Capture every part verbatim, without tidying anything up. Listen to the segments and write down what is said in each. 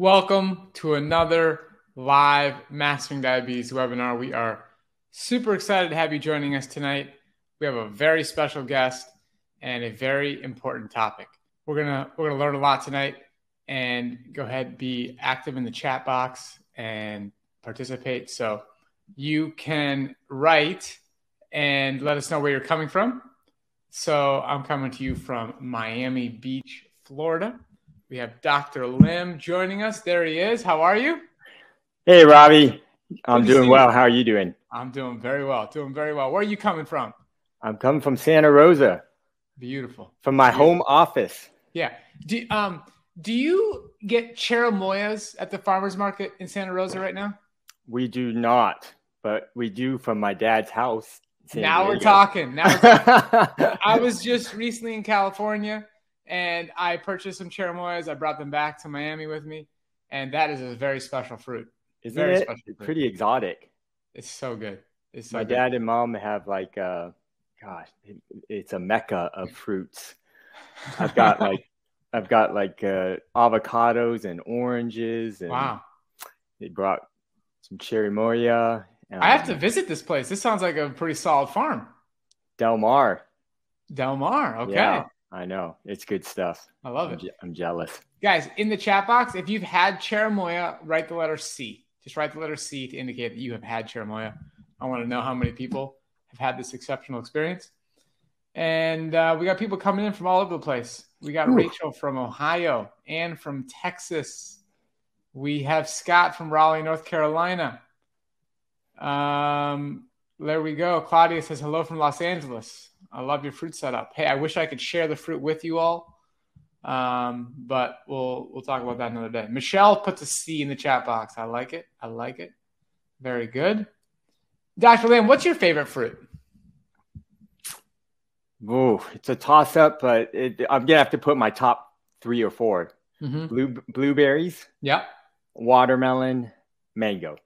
Welcome to another live Mastering Diabetes webinar. We are super excited to have you joining us tonight. We have a very special guest and a very important topic. We're gonna we're gonna learn a lot tonight, and go ahead, be active in the chat box and participate. So you can write and let us know where you're coming from. So I'm coming to you from Miami Beach, Florida. We have Doctor Lim joining us. There he is. How are you? Hey, Robby. I'm doing well. How are you doing? I'm doing very well. Doing very well. Where are you coming from? I'm coming from Santa Rosa. Beautiful. From my Beautiful. home office. Yeah. Do, um, do you get cherimoyas at the farmer's market in Santa Rosa right now? We do not, but we do from my dad's house. Now we're, now we're talking. I was just recently in California, and I purchased some cherimoyas. I brought them back to Miami with me, and that is a very special fruit. Isn't very it? Special fruit. Pretty exotic. It's so good. It's so My good. dad and mom have like, a, gosh, it, it's a mecca of fruits. I've got like, I've got like uh, avocados and oranges. And wow. They brought some cherimoya. Um, I have to visit this place. This sounds like a pretty solid farm. Del Mar. Del Mar. Okay. Yeah. I know. It's good stuff. I love I'm it. Je I'm jealous. Guys, in the chat box, if you've had cherimoya, write the letter C. Just write the letter C to indicate that you have had cherimoya. I want to know how many people have had this exceptional experience. And uh, we got people coming in from all over the place. We got Ooh. Rachel from Ohio and from Texas. We have Scott from Raleigh, North Carolina. Um, there we go. Claudia says, hello from Los Angeles. I love your fruit setup. Hey, I wish I could share the fruit with you all, um, but we'll we'll talk about that another day. Michelle puts a C in the chat box. I like it. I like it. Very good. Doctor Lim, what's your favorite fruit? Oh, it's a toss-up, but it, I'm going to have to put my top three or four. Mm-hmm. Blue, blueberries. Yeah. Watermelon. Mango.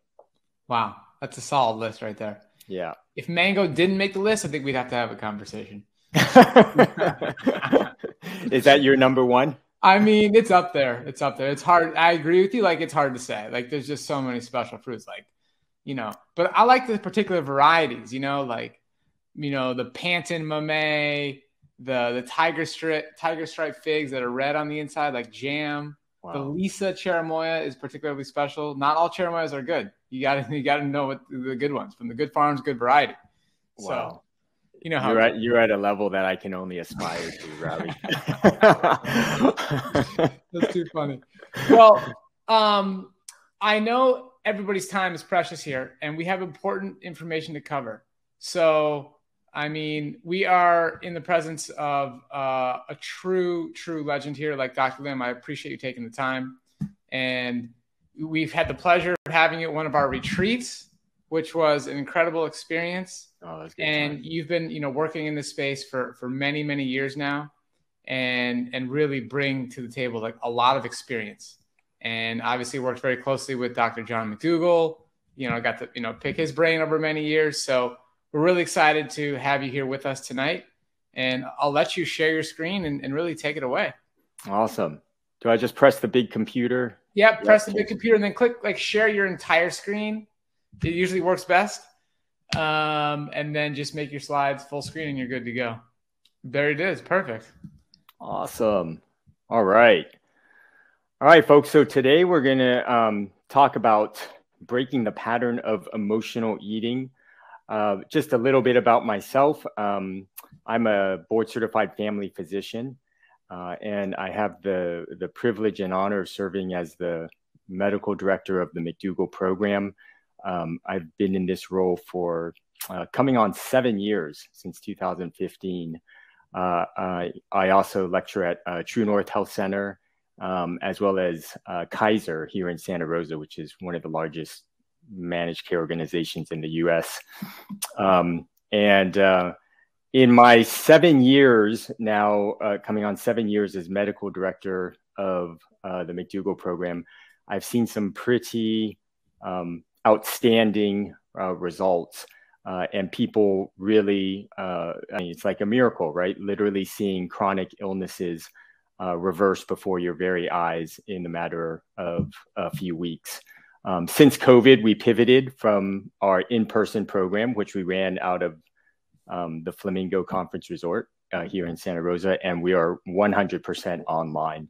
Wow. That's a solid list right there. Yeah. If mango didn't make the list, I think we'd have to have a conversation. Is that your number one? I mean, it's up there. It's up there. It's hard. I agree with you. Like, it's hard to say. Like, there's just so many special fruits. Like, you know, but I like the particular varieties, you know, like, you know, the Pantin Mamey, the the tiger strip, tiger stripe figs that are red on the inside, like jam. Wow. The Lisa cherimoya is particularly special. Not all cherimoyas are good. You got to you got to know what the good ones from the good farms, good variety. Wow. So, you know how you're at, you're at a level that I can only aspire to, Robbie. That's too funny. Well, um, I know everybody's time is precious here, and we have important information to cover. So, I mean, we are in the presence of uh, a true, true legend here, like Doctor Lim. I appreciate you taking the time, and we've had the pleasure of having you at one of our retreats, which was an incredible experience. Oh, that's good and time. You've been, you know, working in this space for for many, many years now, and and really bring to the table like a lot of experience. And obviously worked very closely with Doctor John McDougall. You know, got to you know pick his brain over many years, so. We're really excited to have you here with us tonight, and I'll let you share your screen and, and really take it away. Awesome. Do I just press the big computer? Yeah, press the big computer and then click like share your entire screen. It usually works best. Um, and then just make your slides full screen and you're good to go. There it is. Perfect. Awesome. All right. All right, folks. So today we're going to um, talk about breaking the pattern of emotional eating. Uh, just a little bit about myself. Um, I'm a board-certified family physician, uh, and I have the, the privilege and honor of serving as the medical director of the McDougall program. Um, I've been in this role for uh, coming on seven years since two thousand fifteen. Uh, I, I also lecture at uh, True North Health Center, um, as well as uh, Kaiser here in Santa Rosa, which is one of the largest managed care organizations in the U S Um, and uh, in my seven years now, uh, coming on seven years as medical director of uh, the McDougall program, I've seen some pretty um, outstanding uh, results uh, and people really, uh, I mean, it's like a miracle, right? Literally seeing chronic illnesses uh, reversed before your very eyes in the matter of a few weeks. Um, since COVID, we pivoted from our in-person program, which we ran out of um, the Flamingo Conference Resort uh, here in Santa Rosa, and we are one hundred percent online.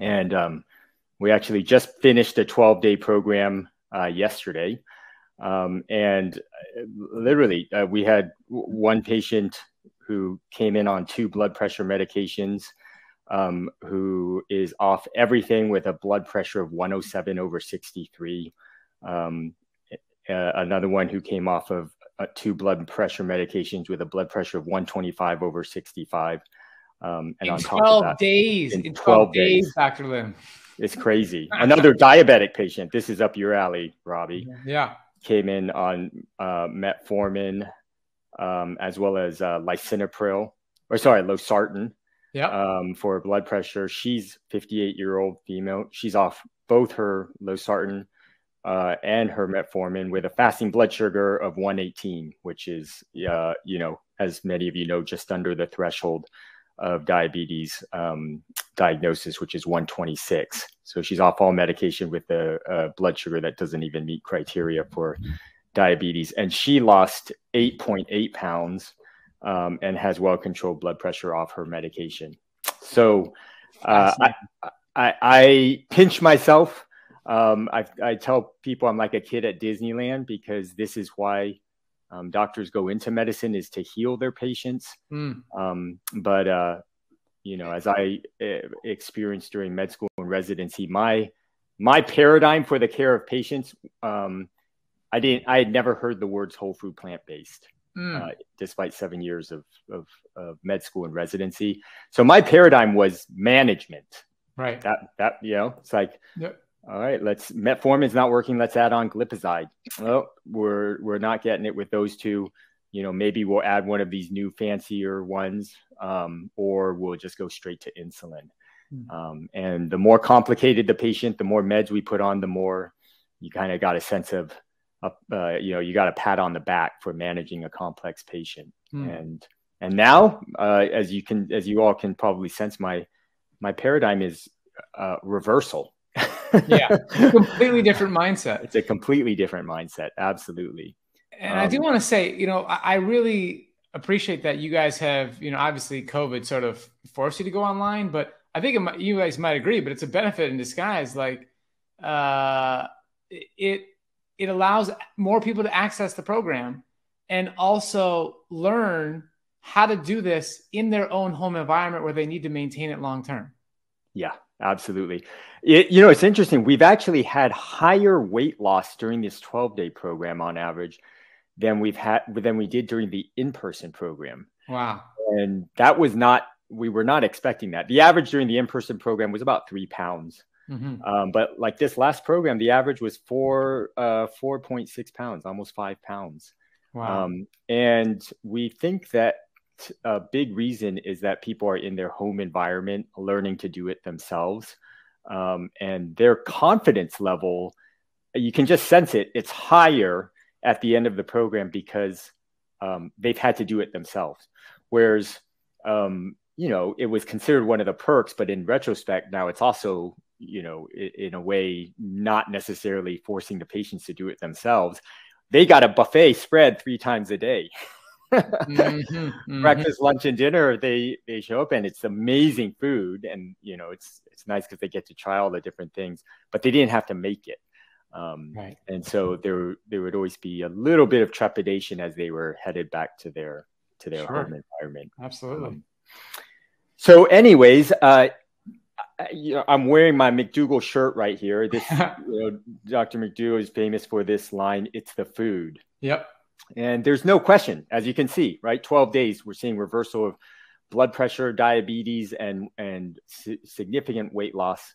And um, we actually just finished a twelve-day program uh, yesterday. Um, and literally, uh, we had one patient who came in on two blood pressure medications, um, who is off everything with a blood pressure of one oh seven over sixty-three. Um, uh, another one who came off of uh, two blood pressure medications with a blood pressure of one twenty-five over sixty-five. Um, and in on top of that, days, in, in twelve days, days, Doctor Lim. It's crazy. Another diabetic patient. This is up your alley, Robbie. Yeah. Came in on uh, metformin, um, as well as uh, lisinopril, or sorry, losartan, yeah, um, for blood pressure. She's fifty-eight-year-old female. She's off both her losartan uh, and her metformin with a fasting blood sugar of one eighteen, which is, uh, you know, as many of you know, just under the threshold of diabetes um, diagnosis, which is one twenty-six. So she's off all medication with a, a blood sugar that doesn't even meet criteria for diabetes. And she lost eight point eight pounds um, and has well-controlled blood pressure off her medication. So uh, I, I, I pinch myself. Um, I, I tell people I'm like a kid at Disneyland, because this is why Um, doctors go into medicine, is to heal their patients. Mm. Um, but, uh, you know, as I uh, experienced during med school and residency, my my paradigm for the care of patients, um, I didn't I had never heard the words whole food plant-based, mm. uh, despite seven years of, of, of med school and residency. So my paradigm was management. Right. That, that you know, it's like, yep. All right, let's metformin's not working. Let's add on glipizide. Well, we're we're not getting it with those two. You know, maybe we'll add one of these new fancier ones, um, or we'll just go straight to insulin. Mm-hmm. Um, and the more complicated the patient, the more meds we put on, the more you kind of got a sense of, uh, uh, you know, you got a pat on the back for managing a complex patient. Mm-hmm. And and now, uh, as you can, as you all can probably sense, my my paradigm is uh, reversal. Yeah, completely different mindset. It's a completely different mindset. Absolutely. And um, I do want to say, you know, I, I really appreciate that you guys have, you know, obviously COVID sort of forced you to go online, but I think it might, you guys might agree, but it's a benefit in disguise. Like uh, it, it allows more people to access the program and also learn how to do this in their own home environment where they need to maintain it long-term. Yeah. Absolutely. It, you know, it's interesting. We've actually had higher weight loss during this twelve-day program on average than we've had than we did during the in-person program. Wow. And that was not, we were not expecting that. The average during the in-person program was about three pounds. Mm-hmm. Um, but like this last program, the average was four, uh, four point six pounds, almost five pounds. Wow. Um, and we think that a big reason is that people are in their home environment learning to do it themselves. Um, and their confidence level, you can just sense it. It's higher at the end of the program because um, they've had to do it themselves. Whereas, um, you know, it was considered one of the perks, but in retrospect, now it's also, you know, in, in a way, not necessarily forcing the patients to do it themselves. They got a buffet spread three times a day. mm-hmm, mm-hmm. Breakfast, lunch, and dinner. They they show up, and it's amazing food, and you know it's it's nice because they get to try all the different things. But they didn't have to make it, um, right. And so there there would always be a little bit of trepidation as they were headed back to their to their sure. home environment. Absolutely. Um, so, anyways, uh, I, you know, I'm wearing my McDougall shirt right here. This you know, Doctor McDougall is famous for this line. It's the food. Yep. And there's no question, as you can see, right? twelve days, we're seeing reversal of blood pressure, diabetes, and and si significant weight loss.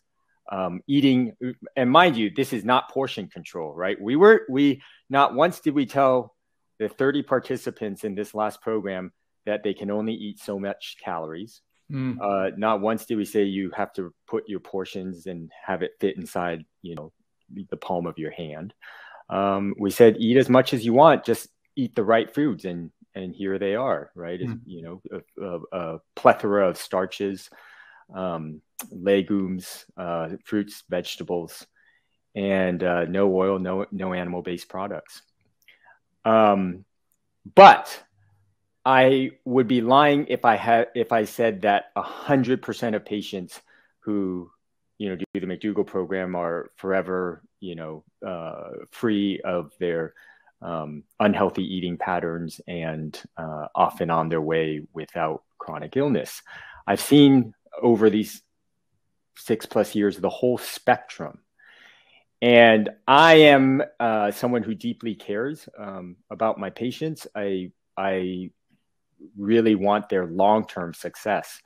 Um, eating, and mind you, this is not portion control, right? We were we not once did we tell the thirty participants in this last program that they can only eat so much calories. Mm. Uh, not once did we say you have to put your portions and have it fit inside, you know, the palm of your hand. Um, we said eat as much as you want, just eat the right foods, and and here they are, right? Mm. You know, a, a, a plethora of starches, um, legumes, uh, fruits, vegetables, and uh, no oil, no no animal-based products. Um, but I would be lying if I had if I said that one hundred percent of patients who you know do the McDougall program are forever you know uh, free of their um, unhealthy eating patterns and uh, off and on their way without chronic illness. I've seen over these six plus years the whole spectrum. And I am uh, someone who deeply cares um, about my patients. I, I really want their long-term success.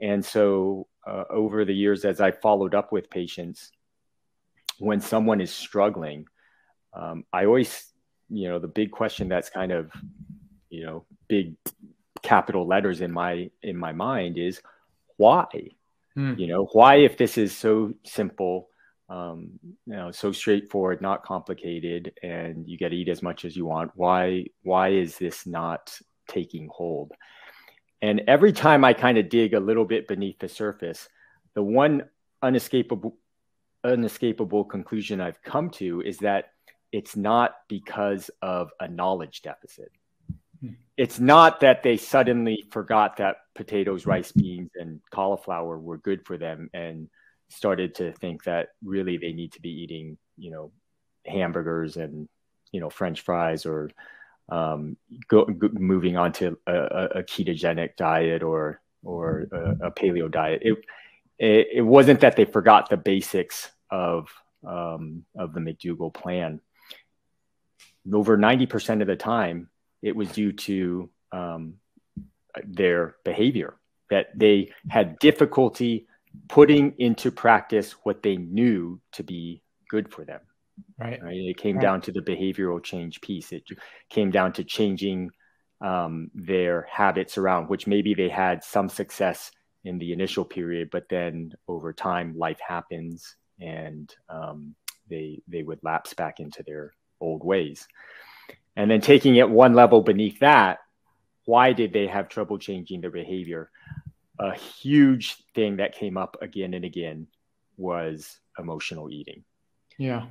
And so uh, over the years, as I followed up with patients, when someone is struggling, um, I always, you know, the big question that's kind of, you know, big capital letters in my, in my mind is why? Mm. You know, why, if this is so simple, Um, you know, so straightforward, not complicated, and you get to eat as much as you want. Why, why is this not taking hold? And every time I kind of dig a little bit beneath the surface, the one unescapable, unescapable conclusion I've come to is that it's not because of a knowledge deficit. Hmm. It's not that they suddenly forgot that potatoes, rice, beans, and cauliflower were good for them and started to think that really they need to be eating, you know, hamburgers and, you know, French fries, or um, go, go, moving on to a, a ketogenic diet or or a, a paleo diet. It, it it wasn't that they forgot the basics of um, of the McDougall plan. Over ninety percent of the time, it was due to um, their behavior, that they had difficulty putting into practice what they knew to be good for them. Right. Right? It came right. down to the behavioral change piece. It came down to changing um, their habits around, which maybe they had some success in the initial period, but then over time, life happens and um, they, they would lapse back into their old ways. And then taking it one level beneath that, why did they have trouble changing their behavior? A huge thing that came up again and again was emotional eating. Yeah.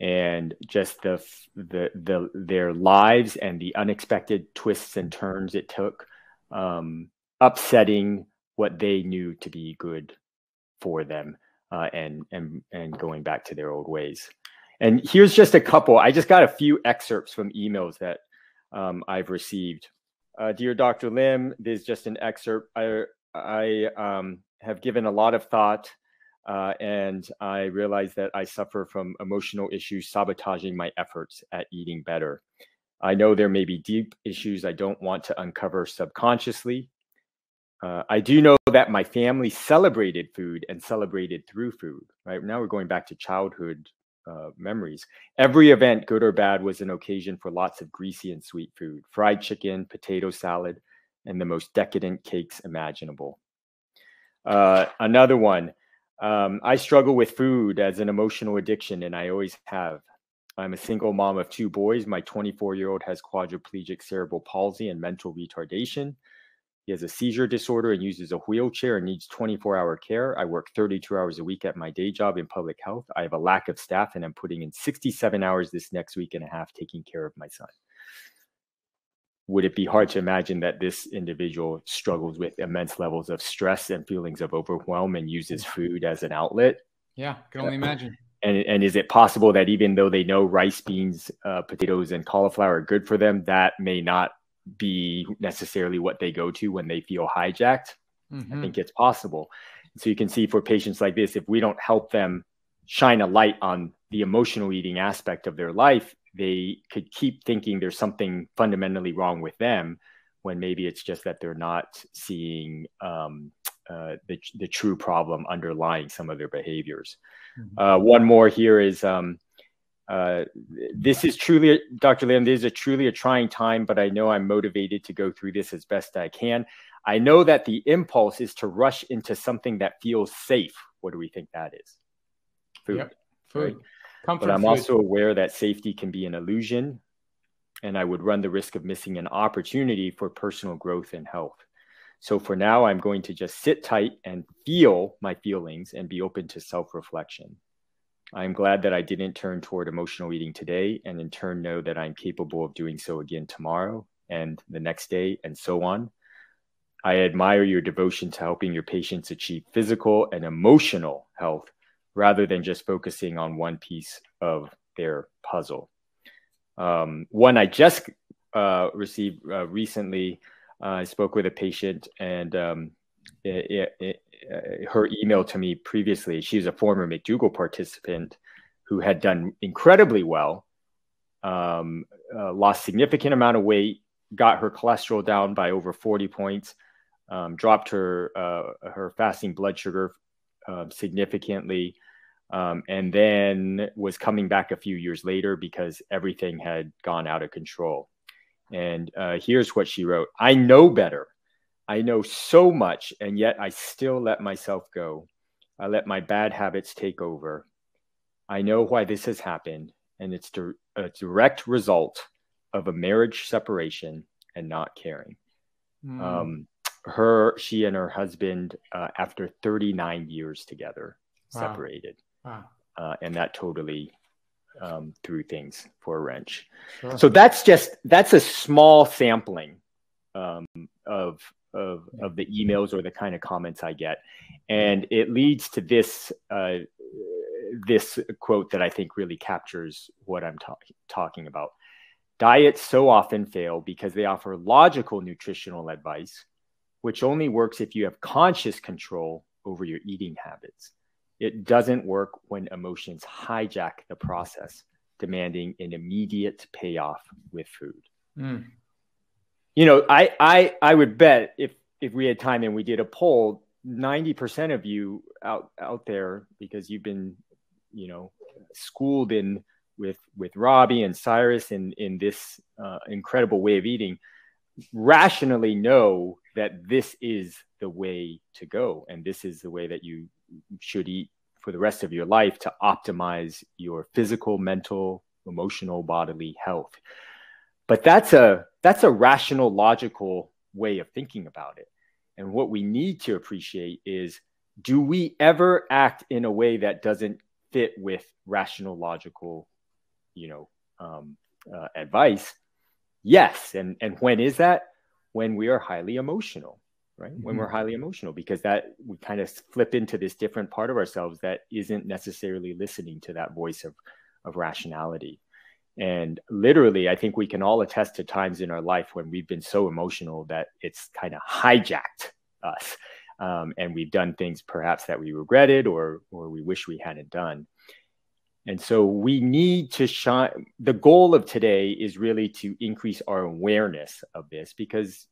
And just the, the, the, their lives and the unexpected twists and turns it took, um, upsetting what they knew to be good for them, uh, and, and, and going back to their old ways. And here's just a couple. I just got a few excerpts from emails that, um, I've received. Uh, dear Doctor Lim, there's just an excerpt. I, I um, have given a lot of thought, uh, and I realize that I suffer from emotional issues sabotaging my efforts at eating better. I know there may be deep issues I don't want to uncover subconsciously. Uh, I do know that my family celebrated food and celebrated through food. Right now we're going back to childhood uh, memories. Every event, good or bad, was an occasion for lots of greasy and sweet food, fried chicken, potato salad, and the most decadent cakes imaginable. Uh, another one, um, I struggle with food as an emotional addiction, and I always have. I'm a single mom of two boys. My twenty-four-year-old has quadriplegic cerebral palsy and mental retardation. He has a seizure disorder and uses a wheelchair and needs twenty-four hour care. I work thirty-two hours a week at my day job in public health. I have a lack of staff, and I'm putting in sixty-seven hours this next week and a half taking care of my son. Would it be hard to imagine that this individual struggles with immense levels of stress and feelings of overwhelm and uses food as an outlet? Yeah, can only imagine. And, and is it possible that even though they know rice, beans, uh, potatoes, and cauliflower are good for them, that may not be necessarily what they go to when they feel hijacked? Mm-hmm. I think it's possible. So you can see for patients like this, if we don't help them shine a light on the emotional eating aspect of their life, they could keep thinking there's something fundamentally wrong with them when maybe it's just that they're not seeing um, uh, the, the true problem underlying some of their behaviors. Mm-hmm. Uh, one more here is, um, uh, this is truly, Doctor Lim, this is a truly a trying time, but I know I'm motivated to go through this as best I can. I know that the impulse is to rush into something that feels safe. What do we think that is? Food. Yep. Food. Right? Comfort but I'm food. Also aware that safety can be an illusion, and I would run the risk of missing an opportunity for personal growth and health. So for now, I'm going to just sit tight and feel my feelings and be open to self-reflection. I'm glad that I didn't turn toward emotional eating today, and in turn know that I'm capable of doing so again tomorrow and the next day and so on. I admire your devotion to helping your patients achieve physical and emotional health rather than just focusing on one piece of their puzzle. Um, one I just uh, received uh, recently, uh, I spoke with a patient, and um, it, it, it, her email to me previously, she was a former McDougall participant who had done incredibly well, um, uh, lost significant amount of weight, got her cholesterol down by over forty points, um, dropped her uh, her fasting blood sugar uh, significantly, um, and then was coming back a few years later because everything had gone out of control. And uh, here's what she wrote. I know better. I know so much, and yet I still let myself go. I let my bad habits take over. I know why this has happened, and it's di- a direct result of a marriage separation and not caring. Mm. Um, her, she and her husband, uh, after thirty-nine years together, wow. separated. Wow. Uh, and that totally um, threw things for a wrench. Sure. So that's just, that's a small sampling um, of, of, of the emails or the kind of comments I get. And it leads to this, uh, this quote that I think really captures what I'm ta- talking about. Diets so often fail because they offer logical nutritional advice, which only works if you have conscious control over your eating habits. It doesn't work when emotions hijack the process, demanding an immediate payoff with food. Mm. You know, I, I I would bet if if we had time and we did a poll, ninety percent of you out, out there, because you've been, you know, schooled in with with Robby and Cyrus in, in this uh, incredible way of eating, rationally know that this is the way to go. And this is the way that you should eat for the rest of your life to optimize your physical, mental, emotional, bodily health. But that's a, that's a rational, logical way of thinking about it. And what we need to appreciate is, do we ever act in a way that doesn't fit with rational, logical, you know, um, uh, advice? Yes. And, and when is that? When we are highly emotional, right? Mm-hmm. When we're highly emotional, because that we kind of flip into this different part of ourselves that isn't necessarily listening to that voice of, of rationality. And literally, I think we can all attest to times in our life when we've been so emotional that it's kind of hijacked us. Um, and we've done things perhaps that we regretted or, or we wish we hadn't done. And so we need to shine. The goal of today is really to increase our awareness of this, because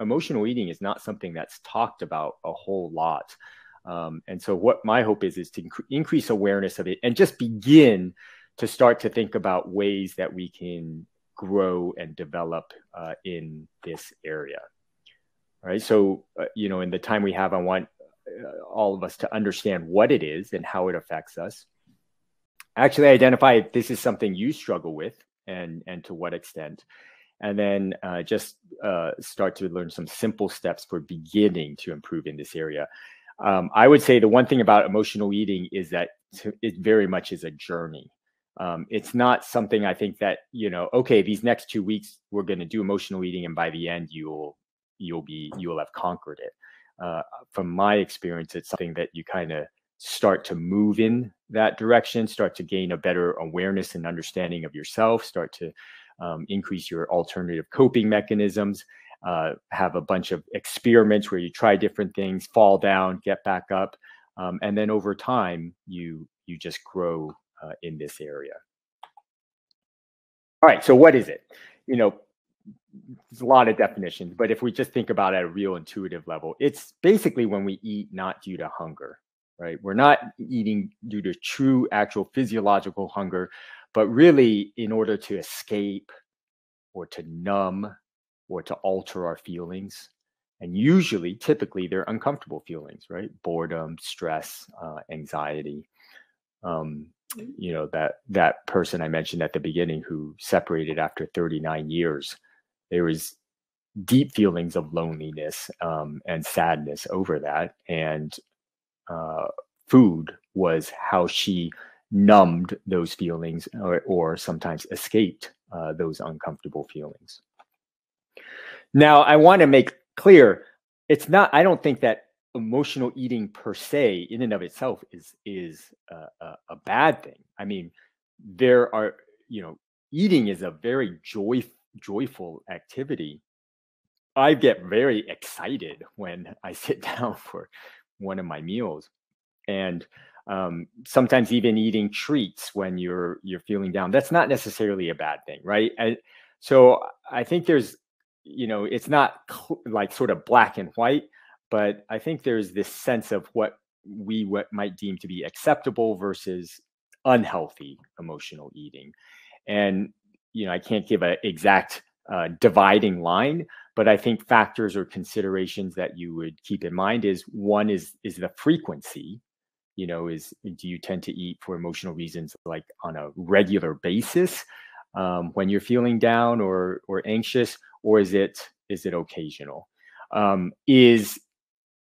emotional eating is not something that's talked about a whole lot. Um, and so what my hope is, is to inc- increase awareness of it and just begin to start to think about ways that we can grow and develop uh, in this area. All right. So, uh, you know, in the time we have, I want uh, all of us to understand what it is and how it affects us. Actually identify if this is something you struggle with and, and to what extent, and then uh, just uh, start to learn some simple steps for beginning to improve in this area. Um, I would say the one thing about emotional eating is that it very much is a journey. Um, it's not something I think that, you know, okay, these next two weeks we're going to do emotional eating, and by the end you'll you'll be you'll have conquered it. Uh, from my experience, it's something that you kind of start to move in that direction, start to gain a better awareness and understanding of yourself, start to um, increase your alternative coping mechanisms, uh, have a bunch of experiments where you try different things, fall down, get back up. Um, and then over time, you you just grow uh, in this area. All right, so what is it? You know, there's a lot of definitions, but if we just think about it at a real intuitive level, it's basically when we eat not due to hunger. Right? We're not eating due to true, actual physiological hunger, but really in order to escape or to numb or to alter our feelings. And usually, typically, they're uncomfortable feelings, right? Boredom, stress, uh, anxiety. Um, you know, that that person I mentioned at the beginning who separated after thirty-nine years, there was deep feelings of loneliness um, and sadness over that. And uh, food was how she numbed those feelings or, or sometimes escaped uh, those uncomfortable feelings. Now, I want to make clear, it's not, I don't think that emotional eating per se in and of itself is is a, a, a bad thing. I mean, there are, you know, eating is a very joy, joyful activity. I get very excited when I sit down for one of my meals. And um, sometimes even eating treats when you're you're feeling down, that's not necessarily a bad thing, right? I, so I think there's, you know, it's not cl- like sort of black and white, but I think there's this sense of what we what might deem to be acceptable versus unhealthy emotional eating. And, you know, I can't give an exact uh, dividing line, but I think factors or considerations that you would keep in mind is one is is the frequency. You know, is do you tend to eat for emotional reasons like on a regular basis um, when you're feeling down or or anxious, or is it is it occasional? Um, is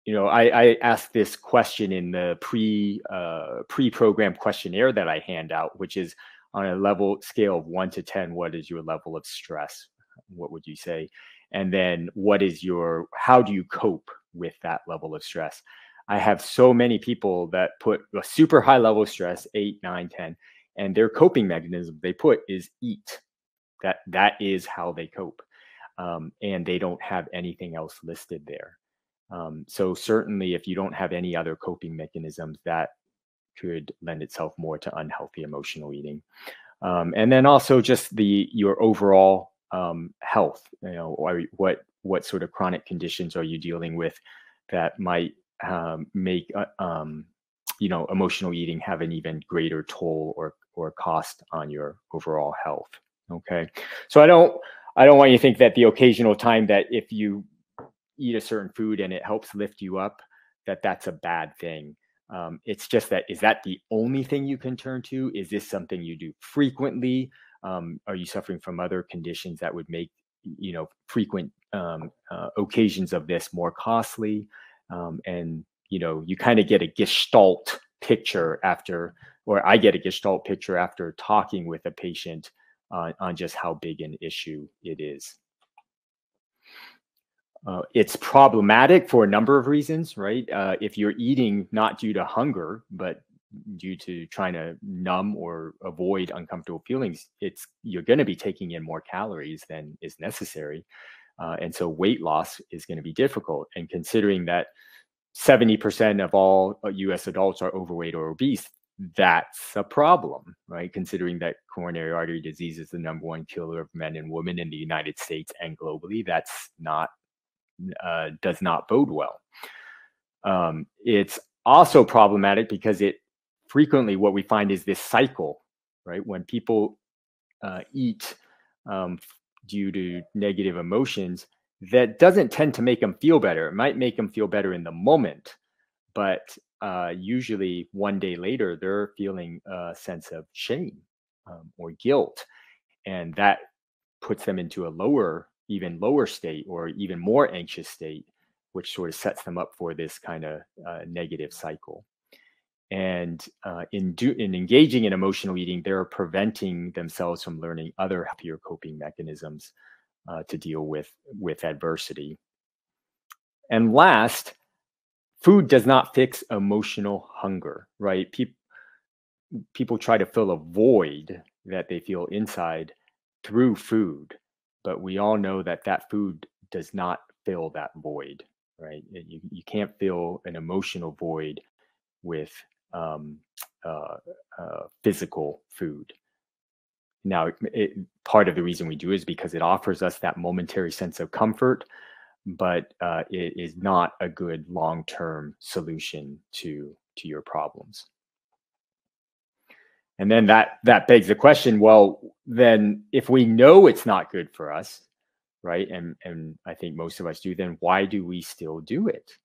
you know, I, I asked this question in the pre uh, pre-program questionnaire that I hand out, which is on a level scale of one to ten, what is your level of stress? What would you say? And then what is your, how do you cope with that level of stress? I have so many people that put a super high level of stress, eight, nine, ten, and their coping mechanism they put is eat. That that is how they cope. Um, and they don't have anything else listed there. Um, so certainly if you don't have any other coping mechanisms, that could lend itself more to unhealthy emotional eating. Um, and then also just the your overall um, health, you know, or what what sort of chronic conditions are you dealing with that might um, make uh, um, you know, emotional eating have an even greater toll or or cost on your overall health. Okay, so I don't I don't want you to think that the occasional time that if you eat a certain food and it helps lift you up, that that's a bad thing. Um, it's just that, is that the only thing you can turn to? Is this something you do frequently? Um, are you suffering from other conditions that would make, you know, frequent um, uh, occasions of this more costly? Um, and, you know, you kind of get a gestalt picture after, or I get a gestalt picture after talking with a patient uh, on just how big an issue it is. Uh, it's problematic for a number of reasons, right? Uh, if you're eating not due to hunger, but due to trying to numb or avoid uncomfortable feelings, it's you're going to be taking in more calories than is necessary. Uh, and so weight loss is going to be difficult. And considering that seventy percent of all U S adults are overweight or obese, that's a problem, right? Considering that coronary artery disease is the number one killer of men and women in the United States and globally, that's not Uh, does not bode well. Um, it's also problematic because it frequently, what we find is this cycle, right? When people uh, eat um, due to negative emotions, that doesn't tend to make them feel better. It might make them feel better in the moment, but uh, usually one day later, they're feeling a sense of shame um, or guilt. And that puts them into a lower even lower state or even more anxious state, which sort of sets them up for this kind of uh, negative cycle. And uh, in, do, in engaging in emotional eating, they're preventing themselves from learning other healthier coping mechanisms uh, to deal with, with adversity. And last, food does not fix emotional hunger, right? Pe- people try to fill a void that they feel inside through food. But we all know that that food does not fill that void, right? You, you can't fill an emotional void with um, uh, uh, physical food. Now, it, part of the reason we do is because it offers us that momentary sense of comfort, but uh, it is not a good long-term solution to, to your problems. And then that that begs the question, well, then if we know it's not good for us, right? And, and I think most of us do, then why do we still do it?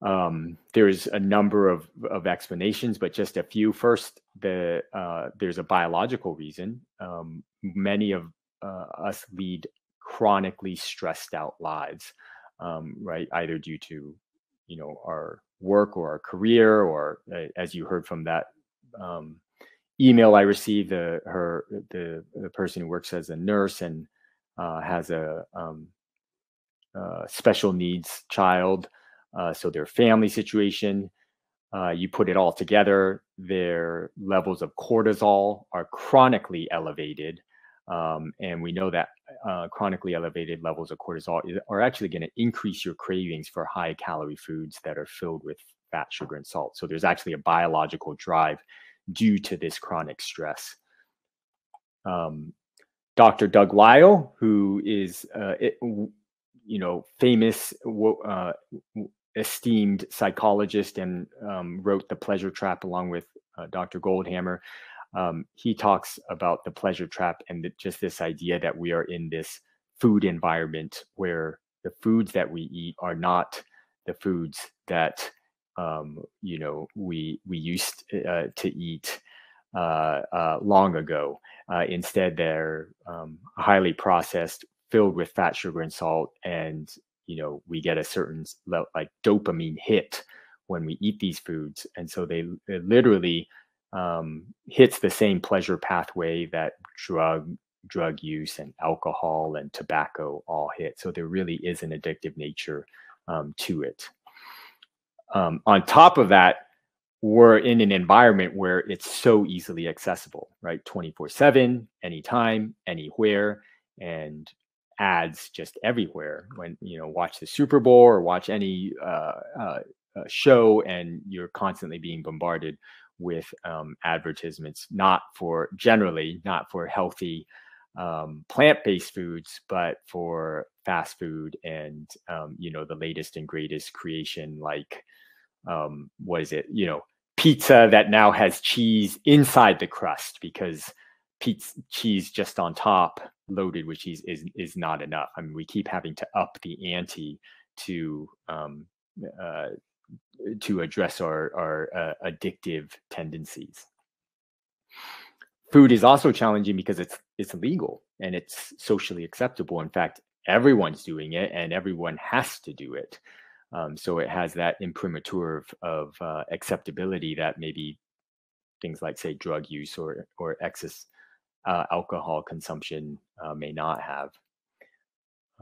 Um, there's a number of, of explanations, but just a few. First, the uh, there's a biological reason. Um, many of uh, us lead chronically stressed out lives, um, right? Either due to, you know, our work or our career, or uh, as you heard from that um, email I received, uh, her, the, the person who works as a nurse and uh, has a um, uh, special needs child. Uh, so their family situation, uh, you put it all together, their levels of cortisol are chronically elevated. Um, and we know that uh, chronically elevated levels of cortisol is, are actually going to increase your cravings for high calorie foods that are filled with fat, sugar, and salt. So there's actually a biological drive due to this chronic stress. Um, Doctor Doug Lyle, who is, uh, it, you know, famous, uh, esteemed psychologist, and um, wrote The Pleasure Trap along with uh, Doctor Goldhammer. Um, he talks about the pleasure trap and the, just this idea that we are in this food environment where the foods that we eat are not the foods that um, you know we we used uh, to eat uh, uh, long ago. Uh, instead, they're um, highly processed, filled with fat, sugar, and salt, and you know we get a certain like dopamine hit when we eat these foods, and so they, they literally. Um, hits the same pleasure pathway that drug drug use and alcohol and tobacco all hit. So there really is an addictive nature um, to it. Um, on top of that, we're in an environment where it's so easily accessible, right? twenty-four seven, anytime, anywhere, and ads just everywhere. When, you know, watch the Super Bowl or watch any uh, uh, show, and you're constantly being bombarded with um, advertisements, not for generally, not for healthy um, plant-based foods, but for fast food and, um, you know, the latest and greatest creation, like, um, what is it, you know, pizza that now has cheese inside the crust because pizza, cheese just on top loaded with cheese is, is not enough. I mean, we keep having to up the ante to, um, uh, to address our, our uh, addictive tendencies. Food is also challenging because it's it's illegal and it's socially acceptable. In fact, everyone's doing it and everyone has to do it. Um, so it has that imprimatur of, of uh, acceptability that maybe things like, say, drug use or, or excess uh, alcohol consumption uh, may not have.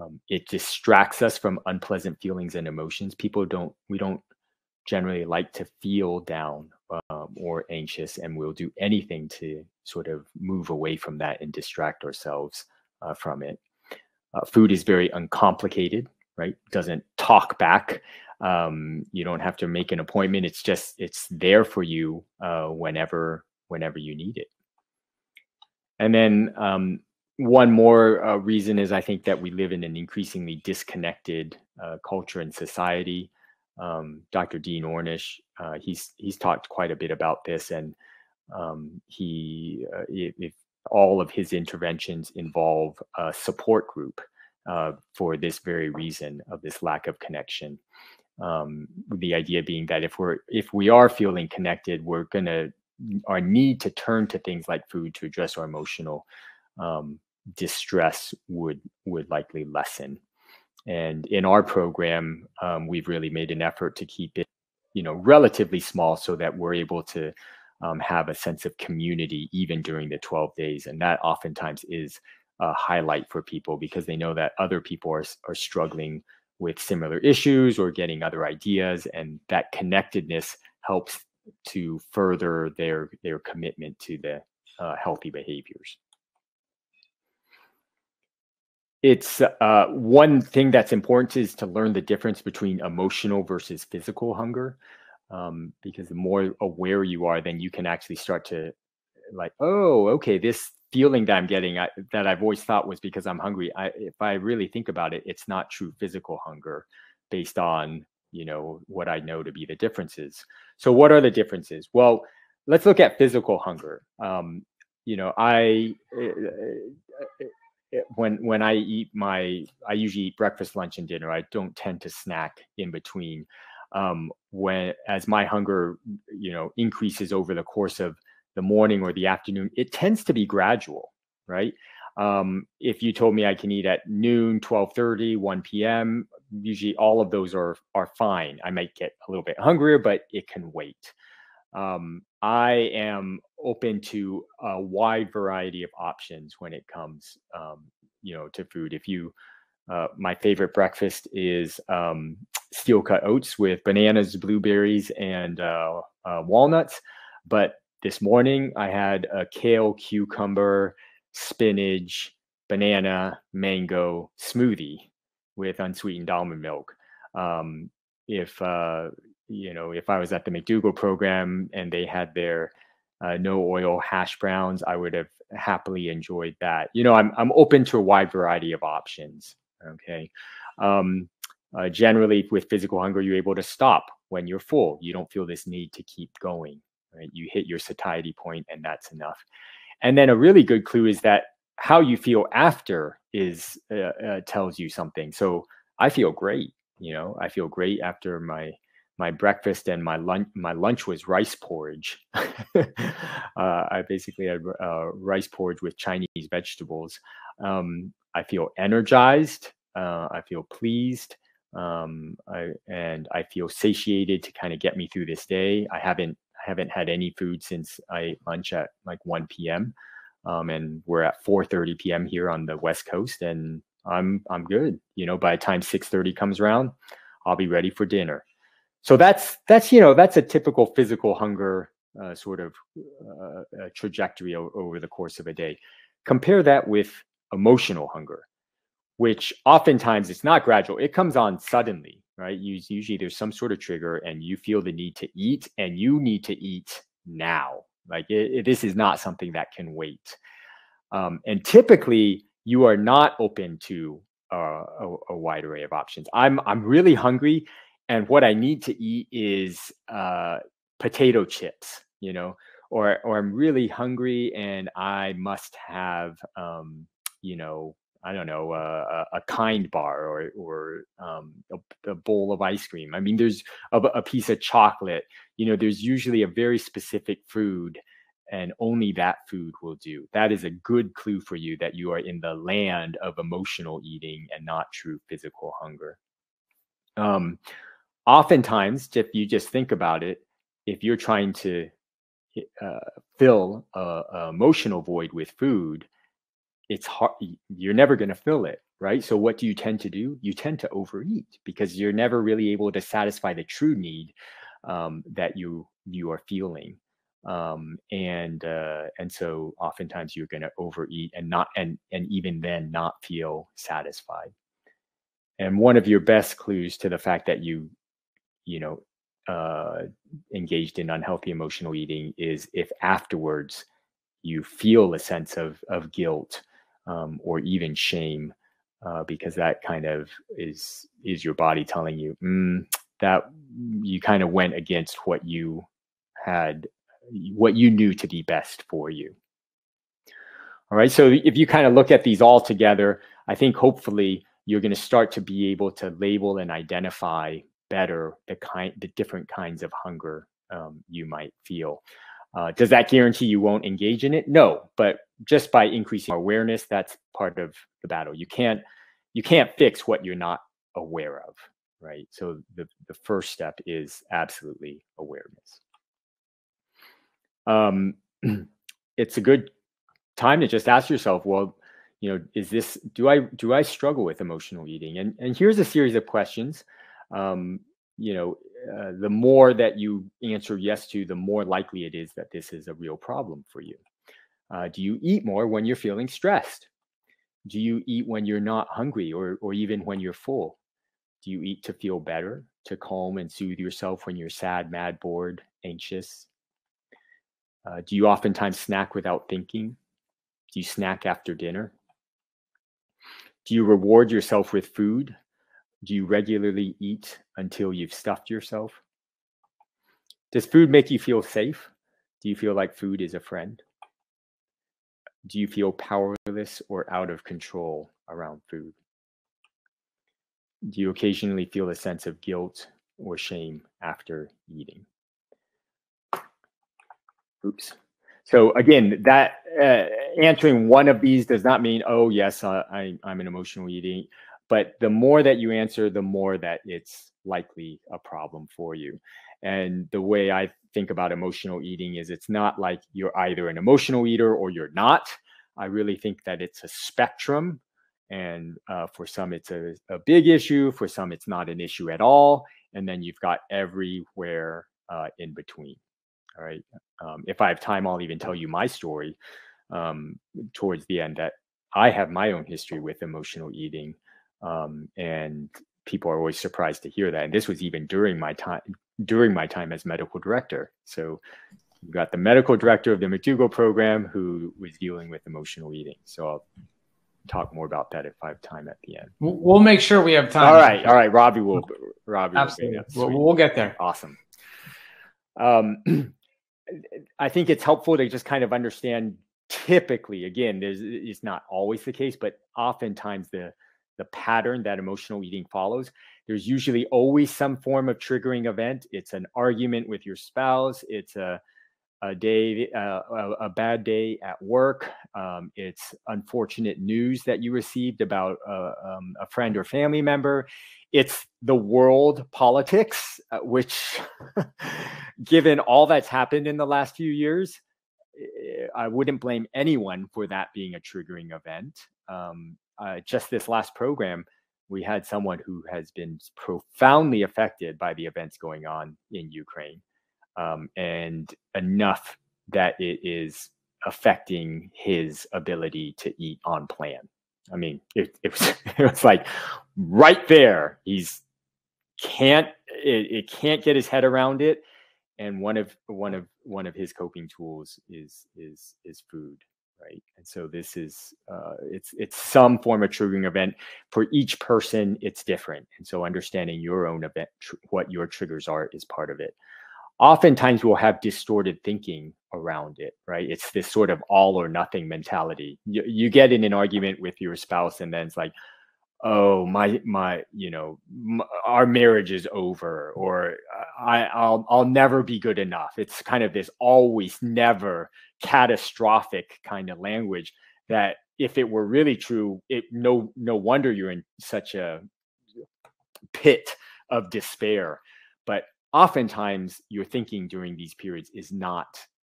Um, it distracts us from unpleasant feelings and emotions. People don't, we don't generally like to feel down um, or anxious, and we'll do anything to sort of move away from that and distract ourselves uh, from it. Uh, food is very uncomplicated, right? Doesn't talk back. Um, you don't have to make an appointment. It's just, it's there for you uh, whenever, whenever you need it. And then, um, one more uh, reason is I think that we live in an increasingly disconnected uh, culture and society. Um, Doctor Dean Ornish, uh, he's he's talked quite a bit about this, and um, he uh, if all of his interventions involve a support group uh, for this very reason of this lack of connection. Um, the idea being that if we're if we are feeling connected, we're gonna our need to turn to things like food to address our emotional um, distress would would likely lessen. And in our program, um, we've really made an effort to keep it, you know, relatively small so that we're able to um, have a sense of community even during the twelve days. And that oftentimes is a highlight for people because they know that other people are, are struggling with similar issues or getting other ideas. And that connectedness helps to further their, their commitment to the uh, healthy behaviors. It's uh, one thing that's important is to learn the difference between emotional versus physical hunger, um, because the more aware you are, then you can actually start to like, oh, okay, this feeling that I'm getting I, that I've always thought was because I'm hungry. I, if I really think about it, it's not true physical hunger based on, you know, what I know to be the differences. So what are the differences? Well, let's look at physical hunger. Um, you know, I... Uh, uh, When when I eat my, I usually eat breakfast, lunch, and dinner. I don't tend to snack in between. Um, when as my hunger, you know, increases over the course of the morning or the afternoon, it tends to be gradual, right? Um, if you told me I can eat at noon, twelve thirty, one p m, usually all of those are are fine. I might get a little bit hungrier, but it can wait. Um, I am open to a wide variety of options when it comes, um, you know, to food. If you, uh, my favorite breakfast is um, steel cut oats with bananas, blueberries, and uh, uh, walnuts. But this morning I had a kale, cucumber, spinach, banana, mango smoothie with unsweetened almond milk. Um, if, uh, you know, if I was at the McDougall program and they had their uh, no oil hash browns, I would have happily enjoyed that. You know, I'm, I'm open to a wide variety of options. Okay. Um, uh, generally with physical hunger, you're able to stop when you're full. You don't feel this need to keep going, right? You hit your satiety point and that's enough. And then a really good clue is that how you feel after is, uh, uh, tells you something. So I feel great. You know, I feel great after my, my breakfast, and my lunch, my lunch was rice porridge. uh, I basically had uh, rice porridge with Chinese vegetables. Um, I feel energized. Uh, I feel pleased. Um, I, and I feel satiated to kind of get me through this day. I haven't, I haven't had any food since I ate lunch at like one p m Um, and we're at four thirty p m here on the West Coast, and I'm, I'm good. You know, by the time six thirty comes around, I'll be ready for dinner. So that's, that's, you know, that's a typical physical hunger uh, sort of uh, trajectory over the course of a day. Compare that with emotional hunger, which oftentimes it's not gradual. It comes on suddenly, right? You, usually there's some sort of trigger and you feel the need to eat, and you need to eat now. Like it, it, this is not something that can wait. Um, and typically you are not open to uh, a, a wide array of options. I'm, I'm really hungry, and what I need to eat is uh, potato chips, you know, or, or I'm really hungry and I must have, um, you know, I don't know, uh, a, a Kind bar, or, or um, a, a bowl of ice cream. I mean, there's a, a piece of chocolate, you know, there's usually a very specific food, and only that food will do. That is a good clue for you that you are in the land of emotional eating and not true physical hunger. Um, Oftentimes, if you just think about it, if you're trying to uh, fill a, a emotional void with food, it's hard. You're never going to fill it, right? So what do you tend to do? You tend to overeat, because you're never really able to satisfy the true need um, that you you are feeling, um, and uh, and so oftentimes you're going to overeat and not and and even then not feel satisfied. And one of your best clues to the fact that you you know, uh, engaged in unhealthy emotional eating is if afterwards you feel a sense of, of guilt um, or even shame, uh, because that kind of is, is your body telling you mm, that you kind of went against what you had, what you knew to be best for you. All right. So if you kind of look at these all together, I think hopefully you're going to start to be able to label and identify better the kind, the different kinds of hunger um, you might feel. Uh, does that guarantee you won't engage in it? No, but just by increasing awareness, that's part of the battle. You can't, you can't fix what you're not aware of, right? So the, the first step is absolutely awareness. Um, it's a good time to just ask yourself, well, you know, is this, do I, do I struggle with emotional eating? And, and here's a series of questions. Um, you know, uh, the more that you answer yes to, the more likely it is that this is a real problem for you. Uh, do you eat more when you're feeling stressed? Do you eat when you're not hungry, or, or even when you're full? Do you eat to feel better, to calm and soothe yourself when you're sad, mad, bored, anxious? Uh, do you oftentimes snack without thinking? Do you snack after dinner? Do you reward yourself with food? Do you regularly eat until you've stuffed yourself? Does food make you feel safe? Do you feel like food is a friend? Do you feel powerless or out of control around food? Do you occasionally feel a sense of guilt or shame after eating? Oops. So again, that uh, answering one of these does not mean, oh, yes, I, I, I'm an emotional eating. But the more that you answer, the more that it's likely a problem for you. And the way I think about emotional eating is it's not like you're either an emotional eater or you're not. I really think that it's a spectrum. And uh, for some, it's a, a big issue. For some, it's not an issue at all. And then you've got everywhere uh, in between. All right. Um, if I have time, I'll even tell you my story um, towards the end that I have my own history with emotional eating. Um, and people are always surprised to hear that. And this was even during my time, during my time as medical director. So we've got the medical director of the McDougall program who was dealing with emotional eating. So I'll talk more about that if I have time at the end. We'll make sure we have time. All right. All right. Robbie will, Robbie. Absolutely. Will we'll, we'll get there. Awesome. Um, I think it's helpful to just kind of understand typically, again, there's, it's not always the case, but oftentimes the, the pattern that emotional eating follows. There's usually always some form of triggering event. It's an argument with your spouse. It's a, a day, uh, a, a bad day at work. Um, it's unfortunate news that you received about uh, um, a friend or family member. It's the world politics, uh, which given all that's happened in the last few years, I wouldn't blame anyone for that being a triggering event. Um, Uh, just this last program, we had someone who has been profoundly affected by the events going on in Ukraine, um, and enough that it is affecting his ability to eat on plan. I mean, it, it, was, it was like right there. He's can't it, it can't get his head around it, and one of one of one of his coping tools is is is food. Right. And so this is uh, it's it's some form of triggering event. For each person, it's different. And so understanding your own event, tr what your triggers are is part of it. Oftentimes we'll have distorted thinking around it. Right. It's this sort of all or nothing mentality. You, you get in an argument with your spouse and then it's like, oh, my my, you know, my, our marriage is over, or I, I'll I'll never be good enough. It's kind of this always never catastrophic kind of language that if it were really true, it no no wonder you're in such a pit of despair. But oftentimes your thinking during these periods is not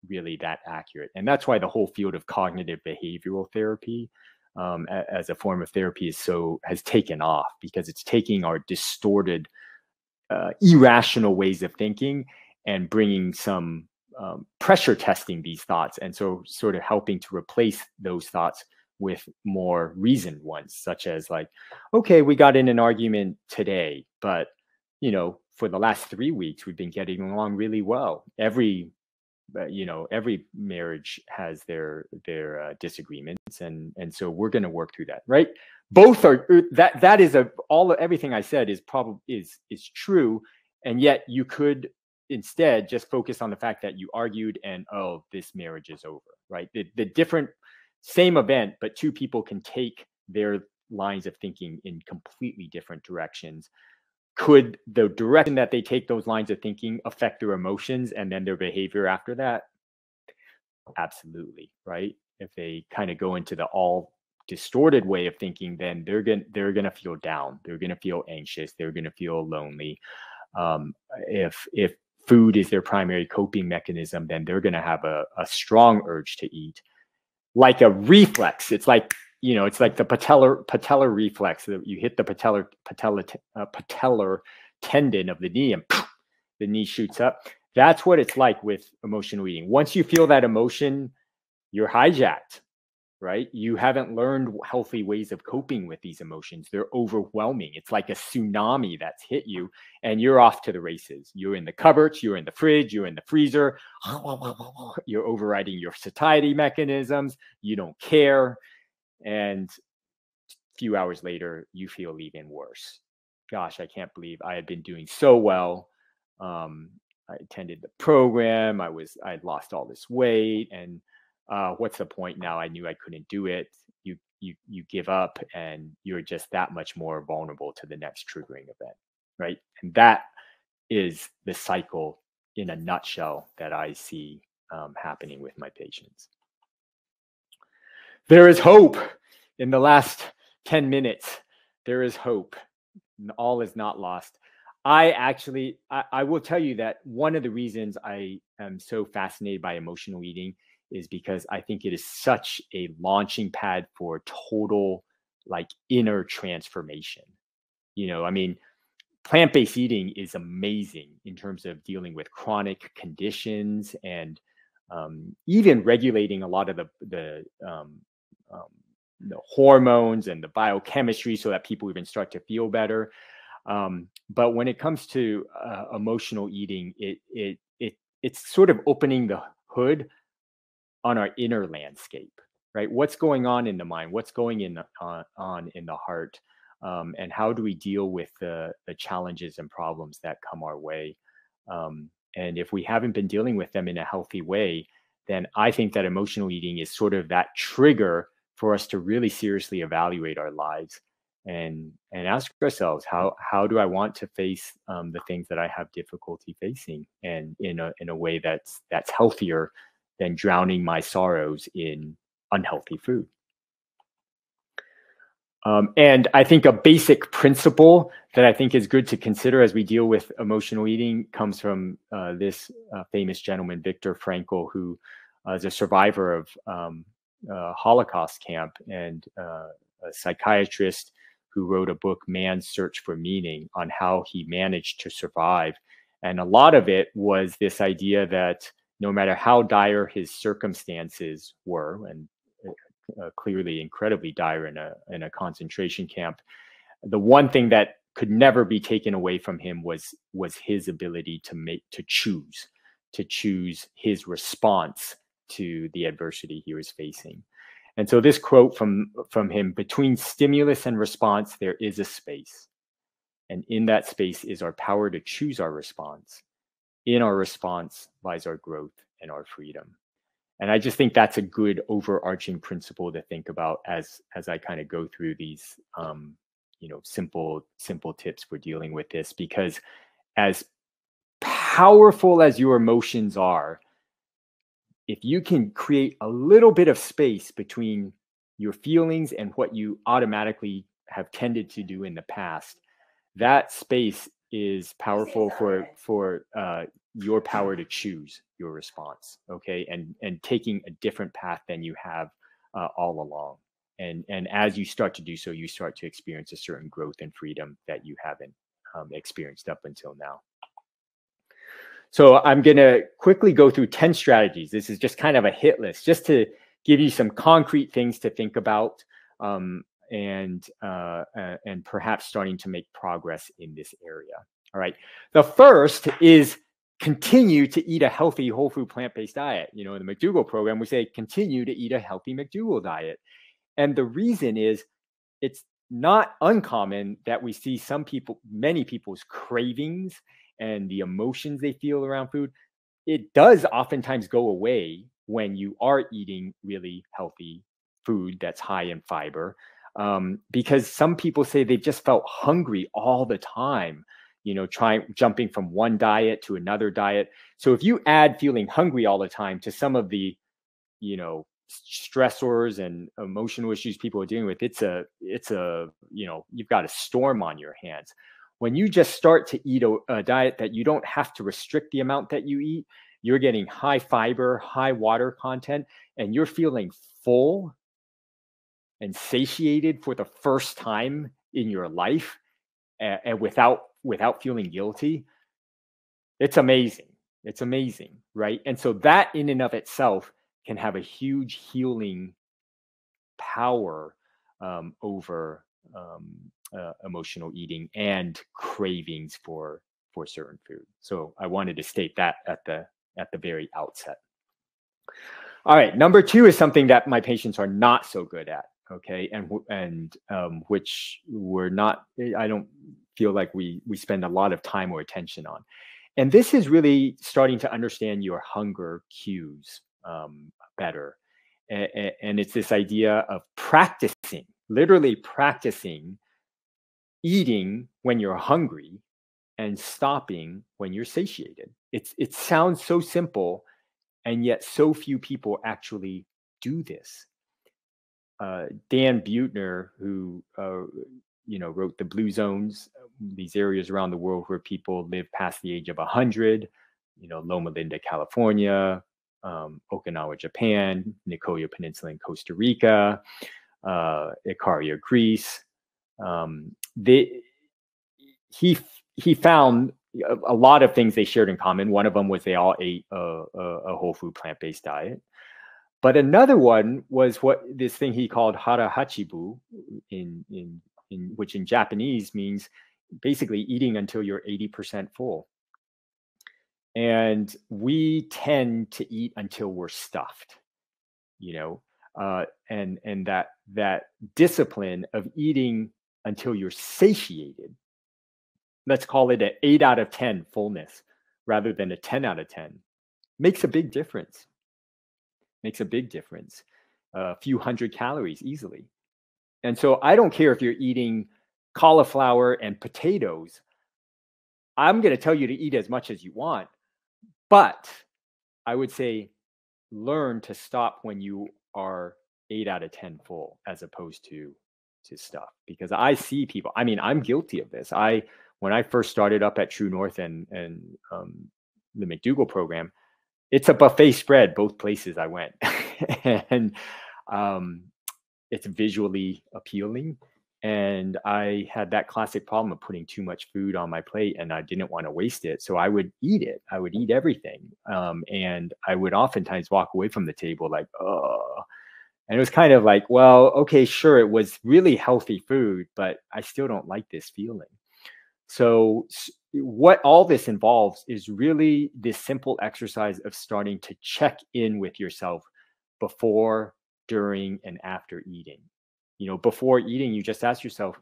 really that accurate. And that's why the whole field of cognitive behavioral therapy um, as a form of therapy is so has taken off, because it's taking our distorted, uh, irrational ways of thinking and bringing some Um, pressure testing these thoughts, and so sort of helping to replace those thoughts with more reasoned ones, such as like, okay, we got in an argument today, but you know, for the last three weeks we've been getting along really well. Every, you know, every marriage has their their uh, disagreements, and and so we're going to work through that, right? Both are that that is a all everything I said is probably is is true, and yet you could instead just focus on the fact that you argued and, oh, this marriage is over, right? The, the different, same event, but two people can take their lines of thinking in completely different directions. Could the direction that they take those lines of thinking affect their emotions and then their behavior after that? Absolutely, right? If they kind of go into the all distorted way of thinking, then they're gonna, they're gonna feel down. They're gonna feel anxious. They're gonna feel lonely. Um, if, if, food is their primary coping mechanism, then they're going to have a, a strong urge to eat, like a reflex. It's like, you know, it's like the patellar patellar reflex. You hit the patellar patellar uh, patellar tendon of the knee, and poof, the knee shoots up. That's what it's like with emotional eating. Once you feel that emotion, you're hijacked, right? You haven't learned healthy ways of coping with these emotions. They're overwhelming. It's like a tsunami that's hit you, and you're off to the races. You're in the cupboards, you're in the fridge, you're in the freezer. You're overriding your satiety mechanisms. You don't care. And a few hours later, you feel even worse. Gosh, I can't believe I had been doing so well. Um, I attended the program. I was, I had lost all this weight, and Uh, what's the point now? I knew I couldn't do it. You, you, you give up, and you're just that much more vulnerable to the next triggering event, right? And that is the cycle in a nutshell that I see um, happening with my patients. There is hope in the last ten minutes. There is hope. All is not lost. I actually, I, I will tell you that one of the reasons I am so fascinated by emotional eating is because I think it is such a launching pad for total like inner transformation. You know, I mean, plant-based eating is amazing in terms of dealing with chronic conditions and um, even regulating a lot of the, the, um, um, the hormones and the biochemistry so that people even start to feel better. Um, but when it comes to uh, emotional eating, it, it, it, it's sort of opening the hood on our inner landscape, right? What's going on in the mind? What's going in the, on, on in the heart? Um, and how do we deal with the, the challenges and problems that come our way? Um, and if we haven't been dealing with them in a healthy way, then I think that emotional eating is sort of that trigger for us to really seriously evaluate our lives and and ask ourselves, how how do I want to face um, the things that I have difficulty facing, and in a in a way that's that's healthier than drowning my sorrows in unhealthy food. Um, and I think a basic principle that I think is good to consider as we deal with emotional eating comes from uh, this uh, famous gentleman, Viktor Frankl, who uh, is a survivor of um, uh, Holocaust camp and uh, a psychiatrist who wrote a book, Man's Search for Meaning, on how he managed to survive. And a lot of it was this idea that no matter how dire his circumstances were, and Uh, clearly incredibly dire in a, in a concentration camp, the one thing that could never be taken away from him was was his ability to make to choose to choose his response to the adversity he was facing. And so this quote from from him: between stimulus and response there is a space, and in that space is our power to choose our response. In our response lies our growth and our freedom. And I just think that's a good overarching principle to think about as as I kind of go through these, um, you know, simple, simple tips for dealing with this, because as powerful as your emotions are, if you can create a little bit of space between your feelings and what you automatically have tended to do in the past, that space is powerful for, for uh, your power to choose your response, okay, and and taking a different path than you have uh, all along. And and as you start to do so, you start to experience a certain growth and freedom that you haven't um, experienced up until now. So I'm going to quickly go through ten strategies. This is just kind of a hit list, just to give you some concrete things to think about um, and uh, uh, and perhaps starting to make progress in this area. All right. The first is continue to eat a healthy whole food plant-based diet. You know, in the McDougall program, we say continue to eat a healthy McDougall diet. And the reason is it's not uncommon that we see some people, many people's cravings and the emotions they feel around food. It does oftentimes go away when you are eating really healthy food that's high in fiber, um, because some people say they just felt hungry all the time, you know, trying, jumping from one diet to another diet. So if you add feeling hungry all the time to some of the, you know, stressors and emotional issues people are dealing with, it's a, it's a, you know, you've got a storm on your hands. When you just start to eat a, a diet that you don't have to restrict the amount that you eat, you're getting high fiber, high water content, and you're feeling full and satiated for the first time in your life, and, and without without feeling guilty. It's amazing. It's amazing, right? And so that in and of itself can have a huge healing power um, over um, uh, emotional eating and cravings for, for certain food. So I wanted to state that at the, at the very outset. All right. Number two is something that my patients are not so good at. Okay. And, and um, which we're not, I don't feel like we, we spend a lot of time or attention on. And this is really starting to understand your hunger cues um, better. And, and it's this idea of practicing, literally practicing eating when you're hungry and stopping when you're satiated. It's, it sounds so simple, and yet so few people actually do this. uh, Dan Buettner, who, uh, you know, wrote the Blue Zones, these areas around the world where people live past the age of one hundred, you know, Loma Linda, California, um, Okinawa, Japan, Nicoya Peninsula in Costa Rica, uh, Ikaria, Greece. Um, they, he, he found a, a lot of things they shared in common. One of them was they all ate a, a, a whole food plant-based diet. But another one was what this thing he called hara hachibu, in, in, in, which in Japanese means basically eating until you're eighty percent full. And we tend to eat until we're stuffed, you know, uh, and, and that, that discipline of eating until you're satiated, let's call it an eight out of ten fullness rather than a ten out of ten, makes a big difference. Makes a big difference, a few hundred calories easily. And so I don't care if you're eating cauliflower and potatoes. I'm going to tell you to eat as much as you want, but I would say learn to stop when you are eight out of ten full as opposed to, to stuff. Because I see people, I mean, I'm guilty of this. I, when I first started up at True North and, and um, the McDougall program, it's a buffet spread both places I went. And um, it's visually appealing. And I had that classic problem of putting too much food on my plate, and I didn't want to waste it. So I would eat it. I would eat everything. Um, and I would oftentimes walk away from the table like, oh. And it was kind of like, well, okay, sure, it was really healthy food, but I still don't like this feeling. So what all this involves is really this simple exercise of starting to check in with yourself before, during, and after eating. You know, before eating, you just ask yourself,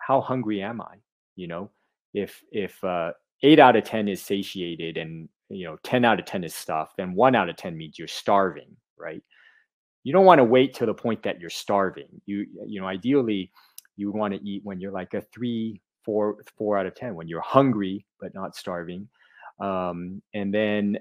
how hungry am I? You know, if if uh, eight out of ten is satiated and, you know, ten out of ten is stuffed, then one out of ten means you're starving, right? You don't want to wait till the point that you're starving. You, you know, ideally, you want to eat when you're like a three, Four, four out of ten, when you're hungry but not starving, um, and then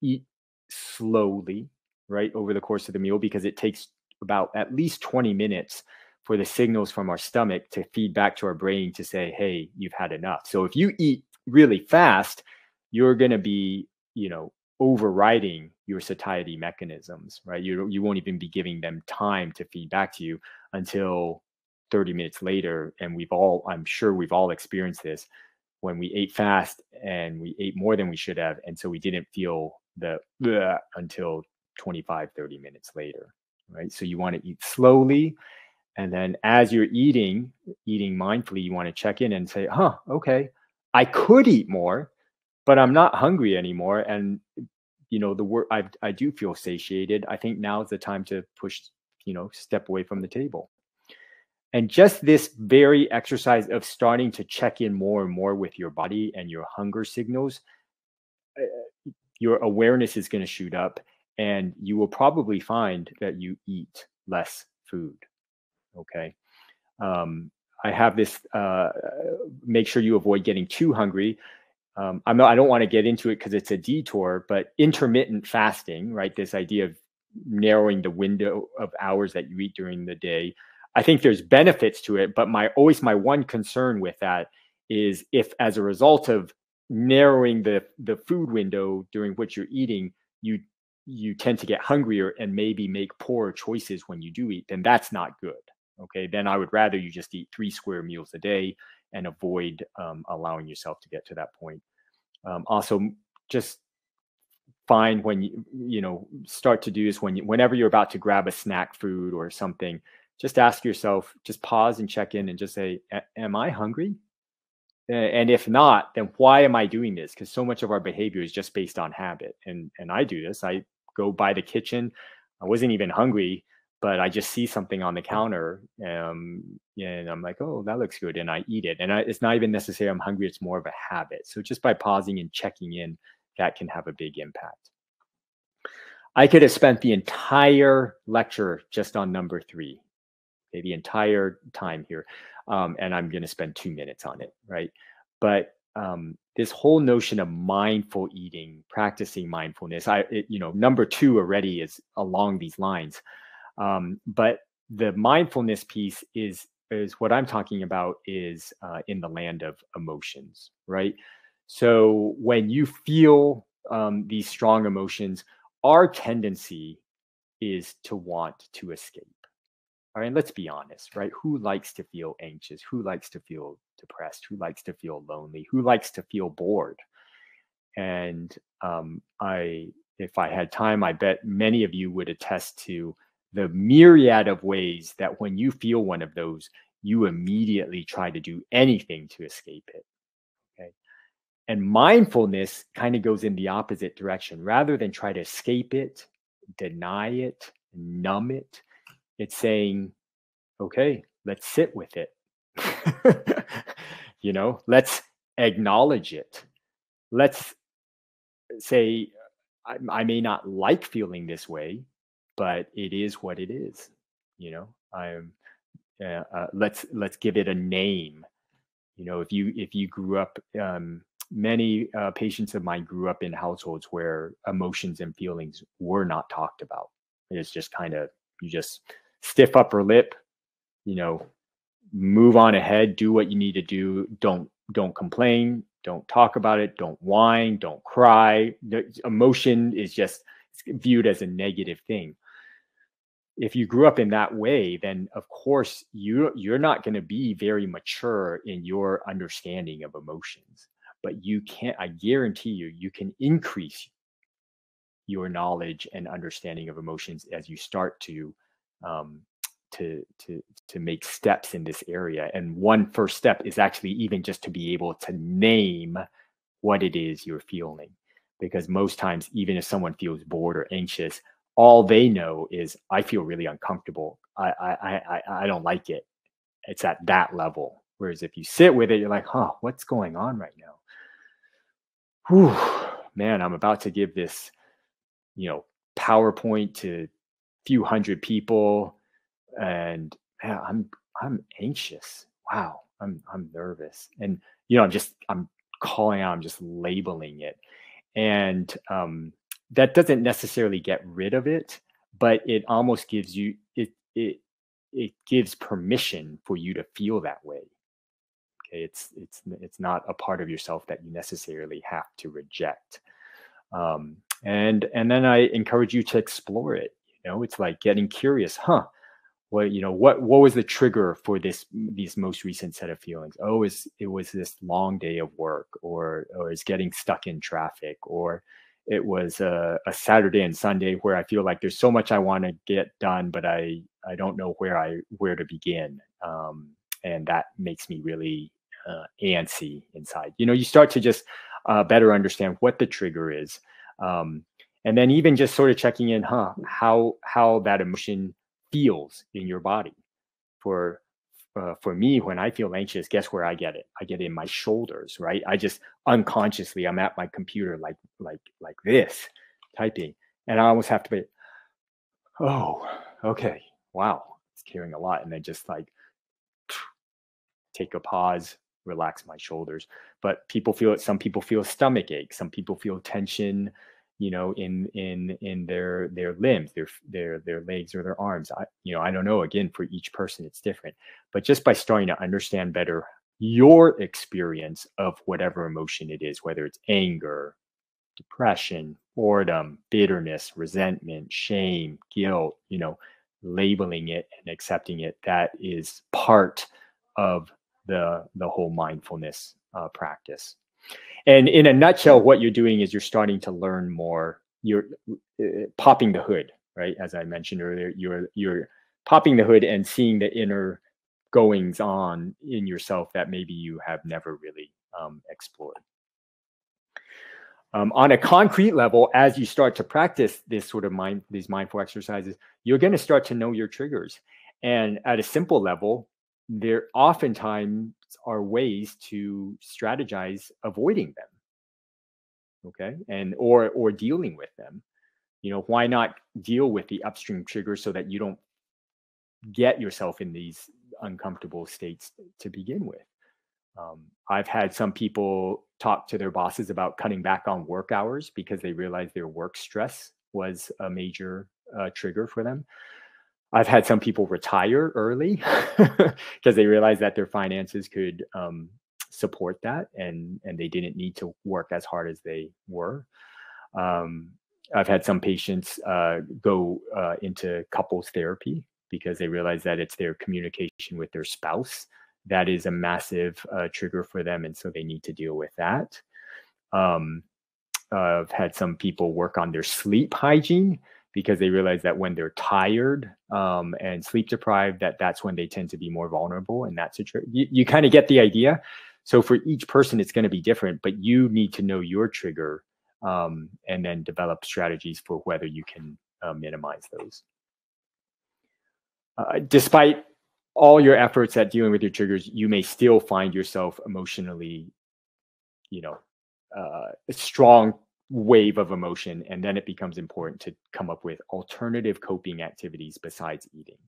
eat slowly, right, over the course of the meal, because it takes about at least twenty minutes for the signals from our stomach to feed back to our brain to say, hey, you've had enough. So if you eat really fast, you're going to be, you know, overriding your satiety mechanisms, right? You, you won't even be giving them time to feed back to you until thirty minutes later. And we've all, I'm sure we've all experienced this when we ate fast and we ate more than we should have. And so we didn't feel the bleh until twenty-five, thirty minutes later, right? So you want to eat slowly. And then as you're eating, eating mindfully, you want to check in and say, huh, okay, I could eat more, but I'm not hungry anymore. And, you know, the word, I, I do feel satiated. I think now's the time to push, you know, step away from the table. And just this very exercise of starting to check in more and more with your body and your hunger signals, your awareness is going to shoot up, and you will probably find that you eat less food. Okay. Um, I have this, uh, make sure you avoid getting too hungry. Um, I'm not, I don't want to get into it because it's a detour, but intermittent fasting, right? This idea of narrowing the window of hours that you eat during the day. I think there's benefits to it, but my always my one concern with that is if as a result of narrowing the, the food window during which you're eating, you you tend to get hungrier and maybe make poorer choices when you do eat, then that's not good. Okay, then I would rather you just eat three square meals a day and avoid um, allowing yourself to get to that point. Um, also, just find when you, you know, start to do this when you, whenever you're about to grab a snack food or something, just ask yourself, just pause and check in and just say, am I hungry? And if not, then why am I doing this? Because so much of our behavior is just based on habit. And, and I do this. I go by the kitchen. I wasn't even hungry, but I just see something on the counter. Um, and I'm like, oh, that looks good. And I eat it. And I, it's not even necessarily I'm hungry. It's more of a habit. So just by pausing and checking in, that can have a big impact. I could have spent the entire lecture just on number three. The entire time here, um, and I'm going to spend two minutes on it, right? But um, this whole notion of mindful eating, practicing mindfulness, I, it, you know, number two already is along these lines. Um, but the mindfulness piece is, is what I'm talking about is uh, in the land of emotions, right? So when you feel um, these strong emotions, our tendency is to want to escape. All right, and let's be honest, right? Who likes to feel anxious? Who likes to feel depressed? Who likes to feel lonely? Who likes to feel bored? And um, I, if I had time, I bet many of you would attest to the myriad of ways that when you feel one of those, you immediately try to do anything to escape it. Okay. And mindfulness kind of goes in the opposite direction. Rather than try to escape it, deny it, numb it, it's saying, okay, let's sit with it. You know, let's acknowledge it. Let's say, I, I may not like feeling this way, but it is what it is. You know, I'm, uh, uh, let's, let's give it a name. You know, if you, if you grew up, um, many uh, patients of mine grew up in households where emotions and feelings were not talked about. It's just kind of, you just stiff upper lip, you know, move on ahead, do what you need to do. Don't, don't complain. Don't talk about it. Don't whine. Don't cry. The emotion is just viewed as a negative thing. If you grew up in that way, then of course you, you're not going to be very mature in your understanding of emotions, but you can't, I guarantee you, you can increase your knowledge and understanding of emotions as you start to, um, to, to, to make steps in this area. And one first step is actually even just to be able to name what it is you're feeling. Because most times, even if someone feels bored or anxious, all they know is, I feel really uncomfortable. I, I, I, I don't like it. It's at that level. Whereas if you sit with it, you're like, huh, what's going on right now? Whew, man, I'm about to give this, you know, PowerPoint to a few hundred people, and man, I'm I'm anxious. Wow, I'm I'm nervous, and you know, I'm just I'm calling out, I'm just labeling it, and um, that doesn't necessarily get rid of it, but it almost gives you it it it gives permission for you to feel that way. Okay, it's it's it's not a part of yourself that you necessarily have to reject. Um, And and then I encourage you to explore it. You know, it's like getting curious, huh? Well, you know, what what was the trigger for this these most recent set of feelings? Oh, is it was this long day of work, or or is getting stuck in traffic, or it was a, a Saturday and Sunday where I feel like there's so much I want to get done, but I I don't know where I where to begin, um, and that makes me really uh, antsy inside. You know, you start to just uh, better understand what the trigger is. Um, and then even just sort of checking in, huh, how, how that emotion feels in your body. For, uh, for me, when I feel anxious, guess where I get it? I get it in my shoulders, right? I just unconsciously, I'm at my computer, like, like, like this typing, and I almost have to be, oh, okay. Wow. It's carrying a lot. And then just like take a pause, relax my shoulders. But people feel it. Some people feel stomach ache. Some people feel tension, you know, in, in, in their, their limbs, their, their, their legs or their arms. I, you know, I don't know, again, for each person, it's different, but just by starting to understand better your experience of whatever emotion it is, whether it's anger, depression, boredom, bitterness, resentment, shame, guilt, you know, labeling it and accepting it, that is part of the the whole mindfulness uh, practice. And in a nutshell, what you're doing is you're starting to learn more. You're uh, popping the hood, right? As I mentioned earlier, you're you're popping the hood and seeing the inner goings on in yourself that maybe you have never really um, explored. Um, on a concrete level, as you start to practice this sort of mind, these mindful exercises, you're going to start to know your triggers. And at a simple level, there oftentimes are ways to strategize avoiding them, okay, and or or dealing with them. You know, why not deal with the upstream trigger so that you don't get yourself in these uncomfortable states to begin with? Um, I've had some people talk to their bosses about cutting back on work hours because they realized their work stress was a major uh, trigger for them. I've had some people retire early because they realized that their finances could um, support that, and and they didn't need to work as hard as they were. Um, I've had some patients uh, go uh, into couples therapy because they realize that it's their communication with their spouse that is a massive uh, trigger for them, and so they need to deal with that. Um, I've had some people work on their sleep hygiene because they realize that when they're tired um, and sleep deprived, that that's when they tend to be more vulnerable, and that's a trigger. You, you kind of get the idea. So for each person, it's going to be different, but you need to know your trigger um, and then develop strategies for whether you can uh, minimize those. Uh, despite all your efforts at dealing with your triggers, you may still find yourself emotionally, you know, uh, a strong wave of emotion, and then it becomes important to come up with alternative coping activities besides eating.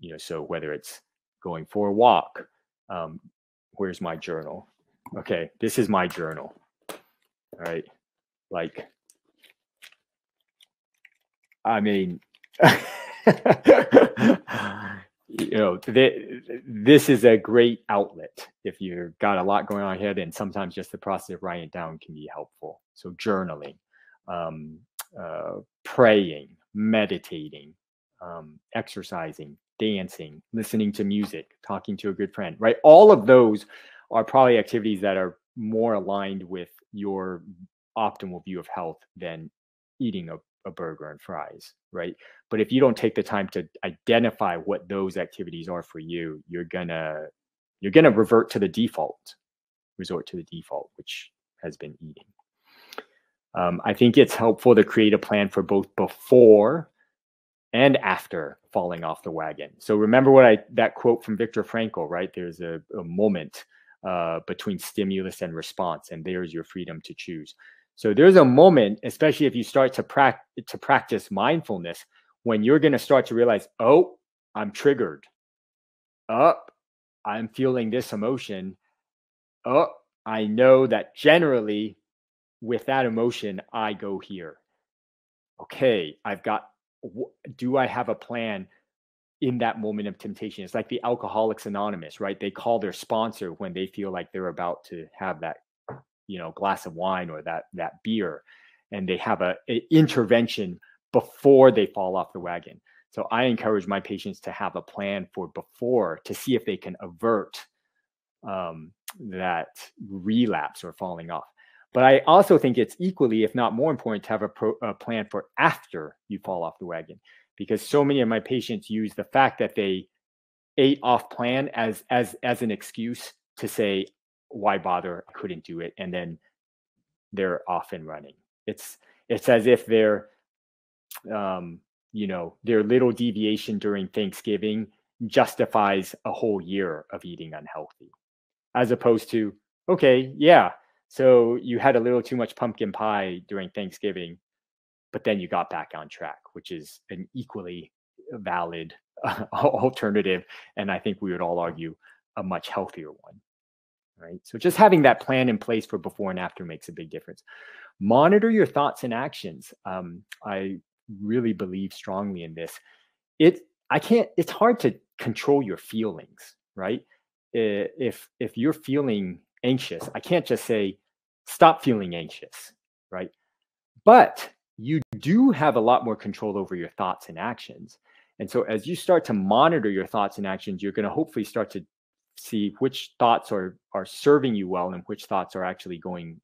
You know, so whether it's going for a walk, um, where's my journal? Okay, this is my journal. All right, like, I mean, you know, th this is a great outlet if you've got a lot going on ahead, and sometimes just the process of writing it down can be helpful. So journaling, um, uh, praying, meditating, um, exercising, dancing, listening to music, talking to a good friend, right? All of those are probably activities that are more aligned with your optimal view of health than eating a a burger and fries, right? But if you don't take the time to identify what those activities are for you, you're gonna you're gonna revert to the default, resort to the default, which has been eating. Um, I think it's helpful to create a plan for both before and after falling off the wagon. So remember what I that quote from Viktor Frankl, right? There's a, a moment uh, between stimulus and response, and there's your freedom to choose. So there's a moment, especially if you start to, pra to practice mindfulness, when you're going to start to realize, oh, I'm triggered. Oh, I'm feeling this emotion. Oh, I know that generally with that emotion, I go here. Okay, I've got, do I have a plan in that moment of temptation? It's like the Alcoholics Anonymous, right? They call their sponsor when they feel like they're about to have that, you know, glass of wine or that that beer, and they have a, a intervention before they fall off the wagon. So I encourage my patients to have a plan for before to see if they can avert um, that relapse or falling off. But I also think it's equally, if not more important, to have a, pro, a plan for after you fall off the wagon, because so many of my patients use the fact that they ate off plan as as as an excuse to say, why bother? I couldn't do it. And then they're off and running. It's, it's as if they're, um, you know, their little deviation during Thanksgiving justifies a whole year of eating unhealthy, as opposed to, okay, yeah, so you had a little too much pumpkin pie during Thanksgiving, but then you got back on track, which is an equally valid uh, alternative. And I think we would all argue a much healthier one. Right? So just having that plan in place for before and after makes a big difference. Monitor your thoughts and actions. Um, I really believe strongly in this. It, I can't, it's hard to control your feelings, right? If, if you're feeling anxious, I can't just say, stop feeling anxious, right? But you do have a lot more control over your thoughts and actions. And so as you start to monitor your thoughts and actions, you're going to hopefully start to see which thoughts are are serving you well and which thoughts are actually going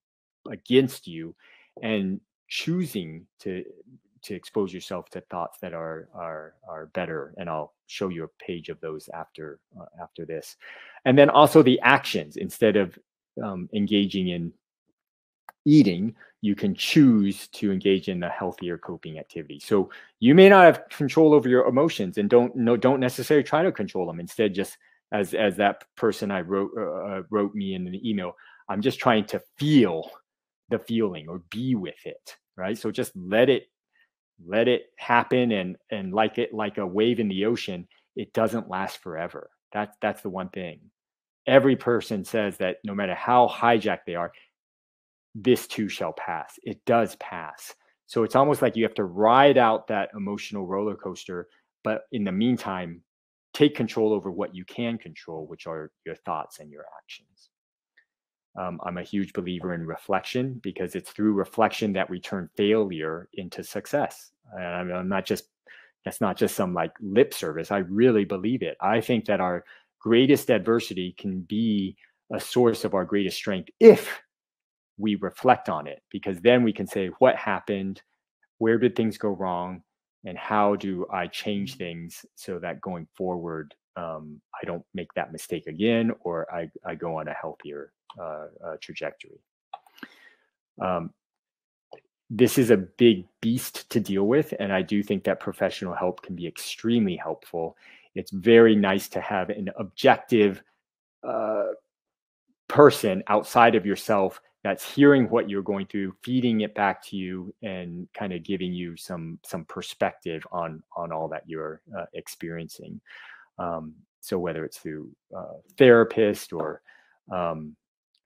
against you, and choosing to to expose yourself to thoughts that are are are better. And I'll show you a page of those after uh, after this. And then also the actions. Instead of um, engaging in eating, you can choose to engage in a healthier coping activity. So you may not have control over your emotions, and don't no don't necessarily try to control them. Instead, just As, as that person I wrote, uh, wrote me in an email, I'm just trying to feel the feeling or be with it, right? So just let it, let it happen. And, and like it, like a wave in the ocean, it doesn't last forever. That's, that's the one thing. Every person says that no matter how hijacked they are, this too shall pass. It does pass. So it's almost like you have to ride out that emotional roller coaster But in the meantime, take control over what you can control, which are your thoughts and your actions. Um, I'm a huge believer in reflection, because it's through reflection that we turn failure into success. And I'm not just, that's not just some like lip service. I really believe it. I think that our greatest adversity can be a source of our greatest strength if we reflect on it, because then we can say, what happened? Where did things go wrong? And how do I change things so that going forward, um, I don't make that mistake again, or I, I go on a healthier uh, uh, trajectory. Um, this is a big beast to deal with. And I do think that professional help can be extremely helpful. It's very nice to have an objective uh, person outside of yourself that's hearing what you're going through, feeding it back to you, and kind of giving you some some perspective on on all that you're uh, experiencing. Um, so whether it's through uh, therapist or um,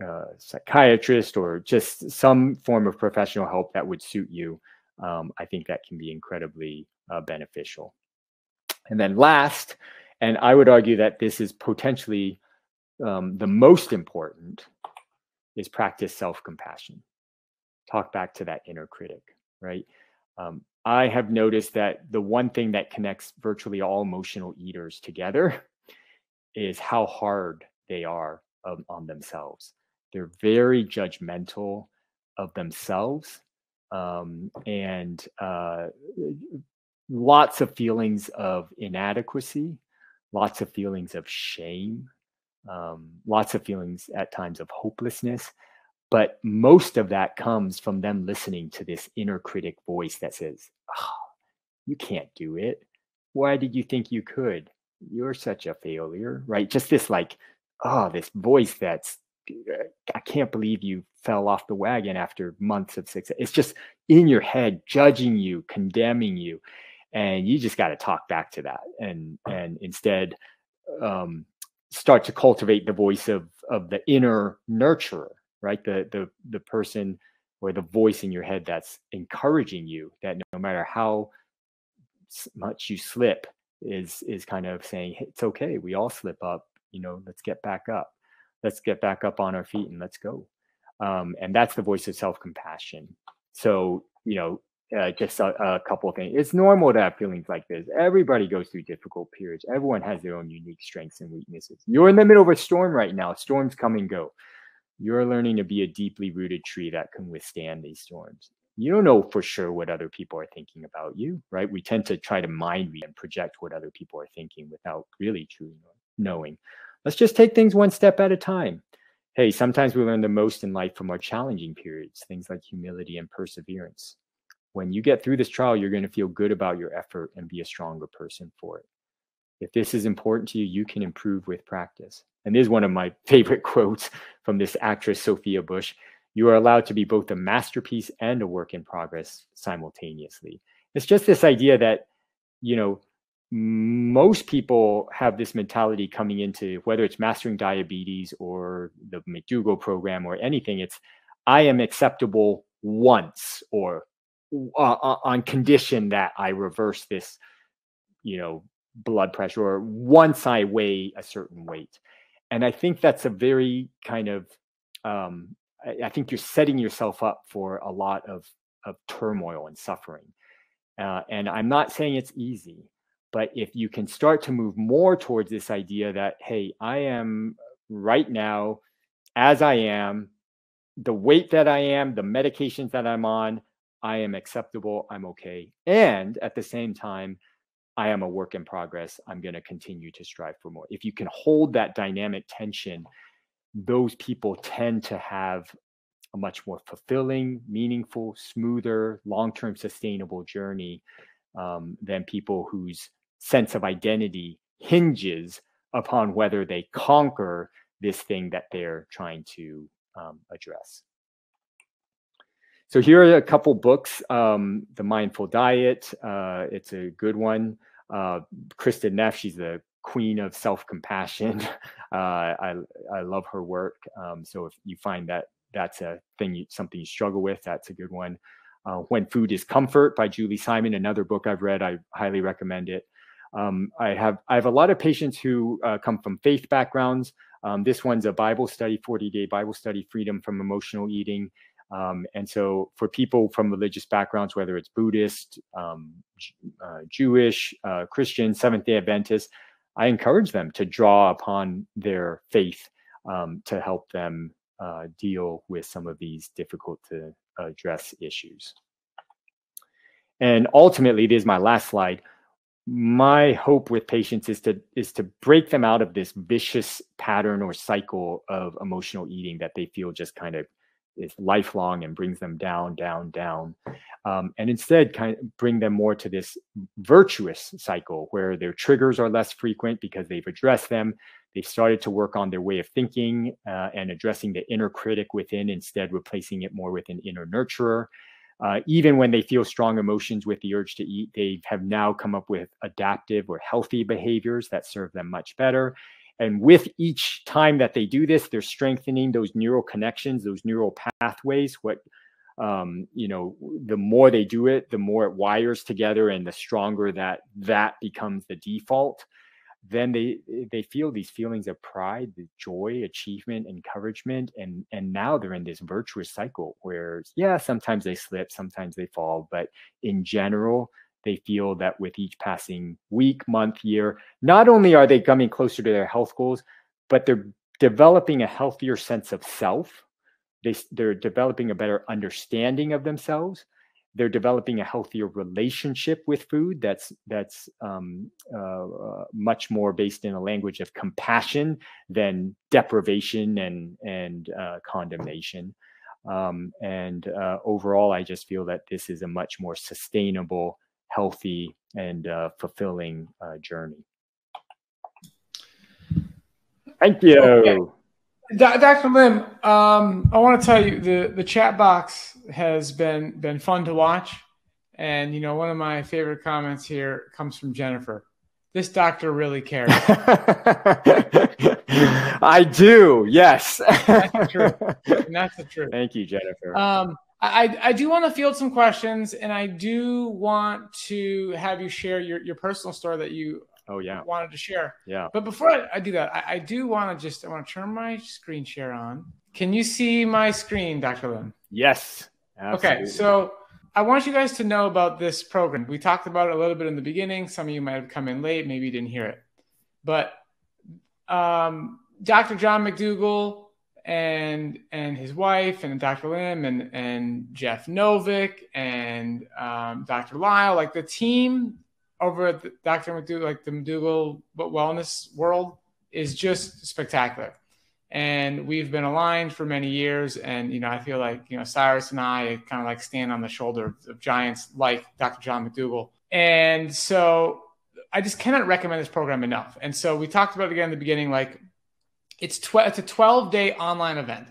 uh, psychiatrist or just some form of professional help that would suit you, um, I think that can be incredibly uh, beneficial. And then last, and I would argue that this is potentially um, the most important, is practice self-compassion. Talk back to that inner critic, right? Um, I have noticed that the one thing that connects virtually all emotional eaters together is how hard they are um, on themselves. They're very judgmental of themselves, um, and uh, lots of feelings of inadequacy, lots of feelings of shame, Um, lots of feelings at times of hopelessness, but most of that comes from them listening to this inner critic voice that says, oh, you can't do it. Why did you think you could? You're such a failure, right? Just this like, oh, this voice that's, I can't believe you fell off the wagon after months of success. It's just in your head, judging you, condemning you. And you just got to talk back to that. And, and instead, um, start to cultivate the voice of, of the inner nurturer, right? The, the, the person or the voice in your head that's encouraging you, that no matter how much you slip is, is kind of saying, hey, it's okay. We all slip up, you know, let's get back up. Let's get back up on our feet and let's go. Um, and that's the voice of self-compassion. So, you know, uh, just a, a couple of things. It's normal to have feelings like this. Everybody goes through difficult periods. Everyone has their own unique strengths and weaknesses. You're in the middle of a storm right now. Storms come and go. You're learning to be a deeply rooted tree that can withstand these storms. You don't know for sure what other people are thinking about you, right? We tend to try to mind read and project what other people are thinking without really truly knowing. Let's just take things one step at a time. Hey, sometimes we learn the most in life from our challenging periods, things like humility and perseverance. When you get through this trial, you're going to feel good about your effort and be a stronger person for it. If this is important to you, you can improve with practice. And this is one of my favorite quotes from this actress, Sophia Bush. You are allowed to be both a masterpiece and a work in progress simultaneously. It's just this idea that, you know, most people have this mentality coming into, whether it's Mastering Diabetes or the McDougall program or anything, it's, I am acceptable once, or Uh, on condition that I reverse this, you know, blood pressure, or once I weigh a certain weight. And I think that's a very kind of, um, I, I think you're setting yourself up for a lot of, of turmoil and suffering. Uh, and I'm not saying it's easy, but if you can start to move more towards this idea that, hey, I am right now, as I am, the weight that I am, the medications that I'm on, I am acceptable, I'm okay. And at the same time, I am a work in progress. I'm going to continue to strive for more. If you can hold that dynamic tension, those people tend to have a much more fulfilling, meaningful, smoother, long-term sustainable journey um, than people whose sense of identity hinges upon whether they conquer this thing that they're trying to um, address. So here are a couple books. Um, The Mindful Diet, uh, it's a good one. Uh, Kristen Neff, she's the queen of self-compassion. Uh, I, I love her work. Um, so if you find that that's a thing, you, something you struggle with, that's a good one. Uh, When Food is Comfort by Julie Simon, another book I've read, I highly recommend it. Um, I have I have a lot of patients who uh, come from faith backgrounds. Um, this one's a Bible study, forty-day Bible study, freedom from emotional eating. Um, and so for people from religious backgrounds, whether it's Buddhist, um, uh, Jewish, uh, Christian, Seventh-day Adventist, I encourage them to draw upon their faith um, to help them uh, deal with some of these difficult to address issues. And ultimately, this is my last slide. My hope with patients is to is to break them out of this vicious pattern or cycle of emotional eating that they feel just kind of is lifelong and brings them down, down, down, um, and instead kind of bring them more to this virtuous cycle where their triggers are less frequent because they've addressed them. They've started to work on their way of thinking uh, and addressing the inner critic within, instead replacing it more with an inner nurturer. Uh, even when they feel strong emotions with the urge to eat, they have now come up with adaptive or healthy behaviors that serve them much better. And with each time that they do this, they're strengthening those neural connections, those neural pathways. What, um, you know, the more they do it, the more it wires together, and the stronger that that becomes the default. Then they they feel these feelings of pride, the joy, achievement, encouragement, and and now they're in this virtuous cycle where, yeah, sometimes they slip, sometimes they fall, but in general, they feel that with each passing week, month, year, not only are they coming closer to their health goals, but they're developing a healthier sense of self. They, they're developing a better understanding of themselves. They're developing a healthier relationship with food that's that's um, uh, uh, much more based in a language of compassion than deprivation and, and uh, condemnation. Um, and uh, overall, I just feel that this is a much more sustainable, healthy, and uh, fulfilling uh, journey. Thank you. Okay. Doctor Lim, um, I want to tell you the, the chat box has been, been fun to watch. And, you know, one of my favorite comments here comes from Jennifer. This doctor really cares. I do. Yes. That's the truth. And that's the truth. Thank you, Jennifer. Um, I, I do want to field some questions, and I do want to have you share your, your personal story that you oh, yeah. wanted to share. Yeah. But before I, I do that, I, I do want to just, I want to turn my screen share on. Can you see my screen, Doctor Lim? Yes. Absolutely. Okay. So I want you guys to know about this program. We talked about it a little bit in the beginning. Some of you might have come in late. Maybe you didn't hear it. But um, Doctor John McDougall and and his wife and Doctor Lim and and Jeff Novick and um, Doctor Lyle, like the team over at the Doctor McDougall, like the McDougall Wellness World, is just spectacular. And we've been aligned for many years. And, you know, I feel like, you know, Cyrus and I kind of like stand on the shoulder of giants like Doctor John McDougall. And so I just cannot recommend this program enough. And so we talked about it again in the beginning, like, It's, it's a twelve-day online event,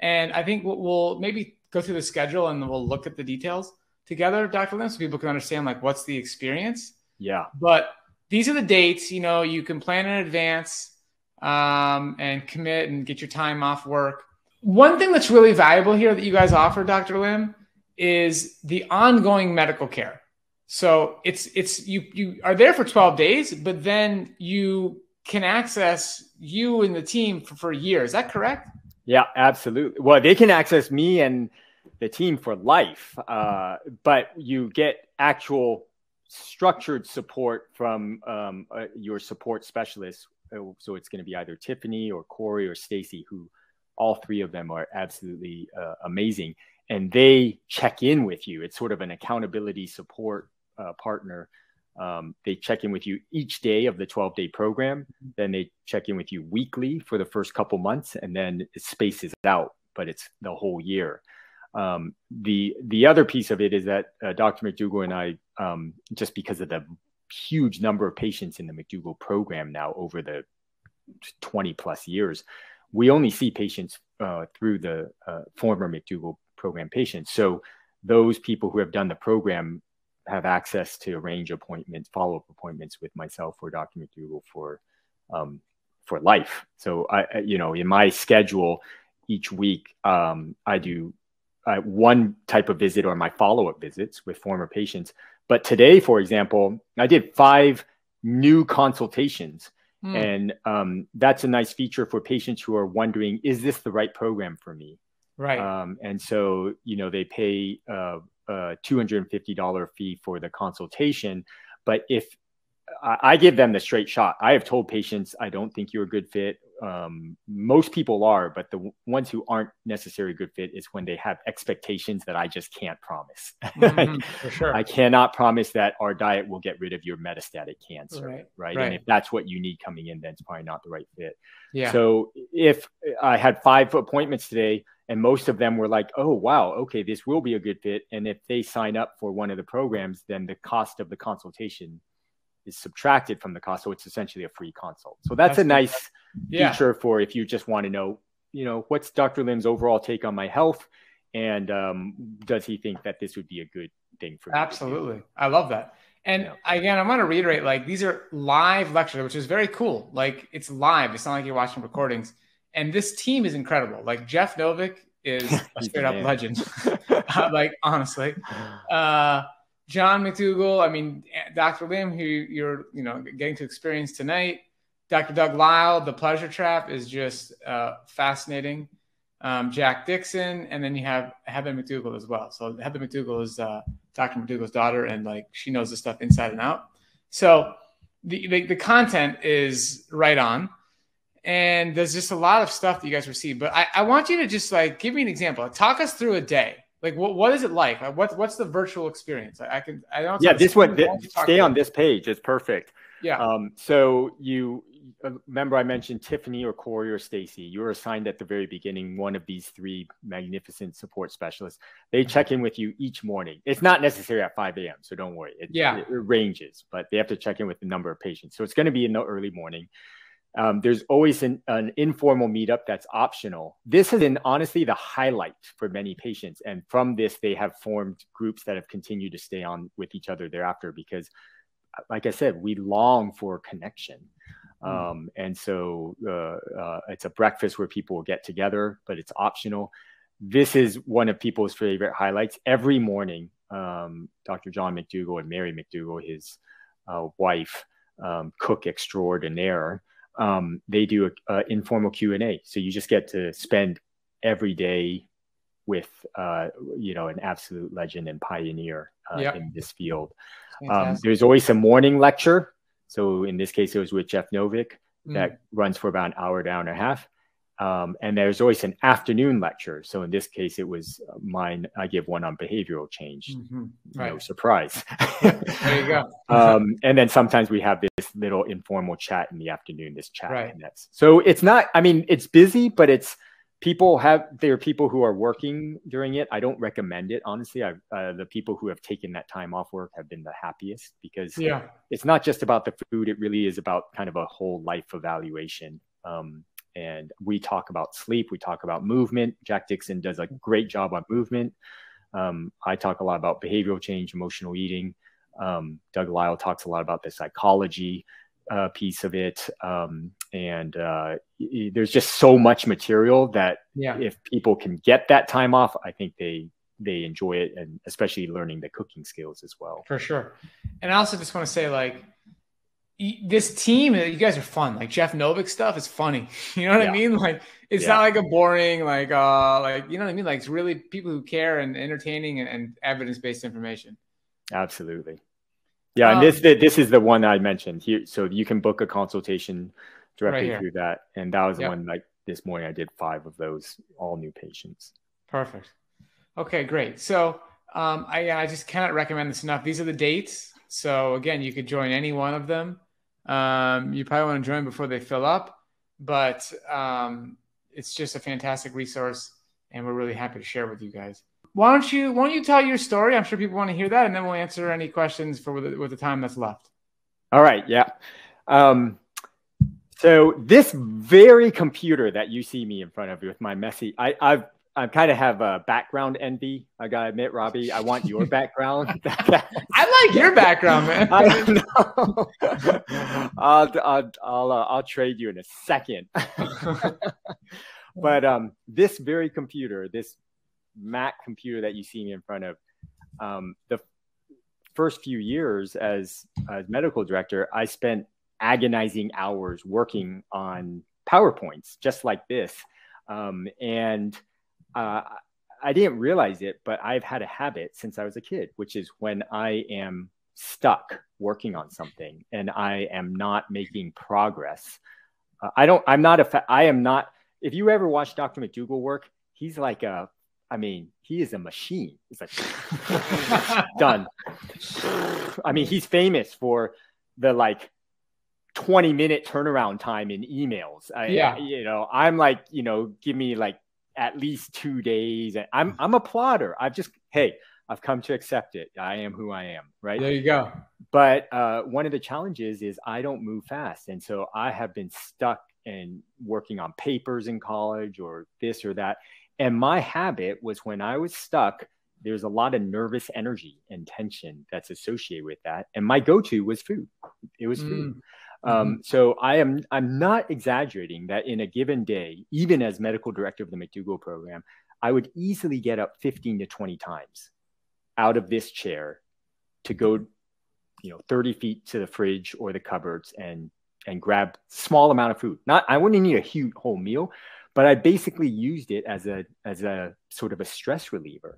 and I think we'll, we'll maybe go through the schedule and we'll look at the details together, Doctor Lim, so people can understand, like, what's the experience. Yeah. But these are the dates. You know, you can plan in advance um, and commit and get your time off work. One thing that's really valuable here that you guys offer, Doctor Lim, is the ongoing medical care. So it's it's you you are there for twelve days, but then you can access you and the team for, for a year. Is that correct? Yeah, absolutely. Well, they can access me and the team for life, uh, but you get actual structured support from um, uh, your support specialist. So it's going to be either Tiffany or Corey or Stacy, who all three of them are absolutely uh, amazing. And they check in with you. It's sort of an accountability support uh, partner. Um, they check in with you each day of the twelve-day program. Then they check in with you weekly for the first couple months, and then it spaces out, but it's the whole year. Um, the the other piece of it is that uh, Doctor McDougall and I, um, just because of the huge number of patients in the McDougall program now over the twenty plus years, we only see patients uh, through the uh, former McDougall program patients. So those people who have done the program have access to arrange appointments, follow-up appointments with myself or Doctor McDougall for, um, for life. So I, you know, in my schedule each week, um, I do uh, one type of visit or my follow-up visits with former patients. But today, for example, I did five new consultations. Mm. And um, that's a nice feature for patients who are wondering, is this the right program for me? Right. Um, and so, you know, they pay uh, a two hundred fifty dollars fee for the consultation. But if I, I give them the straight shot, I have told patients, I don't think you're a good fit. Um, most people are, but the ones who aren't necessarily a good fit is when they have expectations that I just can't promise. Mm-hmm, for sure. I cannot promise that our diet will get rid of your metastatic cancer. Right, right? Right. And if that's what you need coming in, then it's probably not the right fit. Yeah. So if I had five appointments today and most of them were like, oh, wow, okay, this will be a good fit. And if they sign up for one of the programs, then the cost of the consultation is subtracted from the cost. So it's essentially a free consult. So that's, that's a nice yeah. feature for if you just want to know, you know, what's Doctor Lim's overall take on my health? And um, does he think that this would be a good thing for me? Absolutely. I love that. And yeah. again, I want to reiterate, like, these are live lectures, which is very cool. Like, it's live. It's not like you're watching recordings. And this team is incredible. Like, Jeff Novick is a straight up legend. Like, honestly. Uh, John McDougall, I mean, Doctor Lim, who you're, you know, getting to experience tonight. Doctor Doug Lyle, the Pleasure Trap is just uh, fascinating. Um, Jack Dixon, and then you have Heather McDougall as well. So Heather McDougall is uh, Doctor McDougall's daughter, and like she knows this stuff inside and out. So the, the the content is right on, and there's just a lot of stuff that you guys receive. But I, I want you to just like give me an example. Talk us through a day. Like, what, what is it like? Like, what, what's the virtual experience? I, I can, I don't Yeah, this one, th- stay on this page. It's perfect. Yeah. Um, so you remember I mentioned Tiffany or Corey or Stacy. You were assigned at the very beginning one of these three magnificent support specialists. They check in with you each morning. It's not necessary at five a.m., so don't worry. It, yeah. it, it ranges, but they have to check in with the number of patients. So it's going to be in the early morning. Um, there's always an, an informal meetup that's optional. This has been honestly the highlight for many patients. And from this, they have formed groups that have continued to stay on with each other thereafter, because like I said, we long for connection. Um, and so uh, uh, it's a breakfast where people will get together, but it's optional. This is one of people's favorite highlights. Every morning, um, Doctor John McDougall and Mary McDougall, his uh, wife, um, cook extraordinaire, Um, they do an a informal Q and A. So you just get to spend every day with, uh, you know, an absolute legend and pioneer uh, yep. in this field. Um, there's always a morning lecture. So in this case, it was with Jeff Novick mm. that runs for about an hour to hour and a half. Um, and there's always an afternoon lecture. So in this case, it was mine. I give one on behavioral change. Mm-hmm. Right. No surprise. There you go. um, and then sometimes we have this little informal chat in the afternoon, this chat. Right. So it's not, I mean, it's busy, but it's people have, there are people who are working during it. I don't recommend it. Honestly, I, uh, the people who have taken that time off work have been the happiest, because yeah. it's not just about the food. It really is about kind of a whole life evaluation. Um, And we talk about sleep. We talk about movement. Jack Dixon does a great job on movement. Um, I talk a lot about behavioral change, emotional eating. Um, Doug Lyle talks a lot about the psychology uh, piece of it. Um, and uh, y- there's just so much material that yeah. if people can get that time off, I think they they enjoy it, and especially learning the cooking skills as well. For sure. And I also just want to say, like, this team, you guys are fun. Like, Jeff Novick stuff is funny. You know what yeah. I mean? Like, it's yeah. not like a boring, like, uh, like, you know what I mean? Like, it's really people who care and entertaining and, and evidence-based information. Absolutely. Yeah. Um, and this, this is the one I mentioned here. So you can book a consultation directly right through that. And that was the yep. one, like, this morning I did five of those, all new patients. Perfect. Okay, great. So um, I, I just cannot recommend this enough. These are the dates. So again, you could join any one of them. Um, you probably want to join before they fill up, but um, it's just a fantastic resource, and we're really happy to share with you guys. Why don't you why don't you tell your story? I'm sure people want to hear that, and then we'll answer any questions for with the, with the time that's left. All right, yeah. Um, so this very computer that you see me in front of with my messy, I, I've I kind of have a background envy. I gotta admit, Robby, I want your background. I like your background, man. I know. I'll, I'll, I'll, uh, I'll trade you in a second. But um, this very computer, this Mac computer that you see me in front of, um, the first few years as, as medical director, I spent agonizing hours working on PowerPoints just like this. Um, and uh, I didn't realize it, but I've had a habit since I was a kid, which is when I am stuck working on something and I am not making progress. Uh, I don't, I'm not, a fa- I am not, if you ever watch Doctor McDougall work, he's like a, I mean, he is a machine. It's like, done. I mean, he's famous for the like twenty minute turnaround time in emails. I, yeah. You know, I'm like, you know, give me like at least two days. I'm, I'm a plotter. I've just, hey, I've come to accept it. I am who I am. Right. There you go. But uh, one of the challenges is I don't move fast. And so I have been stuck in working on papers in college or this or that. And my habit was when I was stuck, there's a lot of nervous energy and tension that's associated with that. And my go-to was food. It was food. Mm. Um, mm. So I am I'm not exaggerating that in a given day, even as medical director of the McDougall program, I would easily get up fifteen to twenty times out of this chair to go, you know, thirty feet to the fridge or the cupboards and and grab small amount of food. Not I wouldn't need a huge whole meal. But I basically used it as a as a sort of a stress reliever.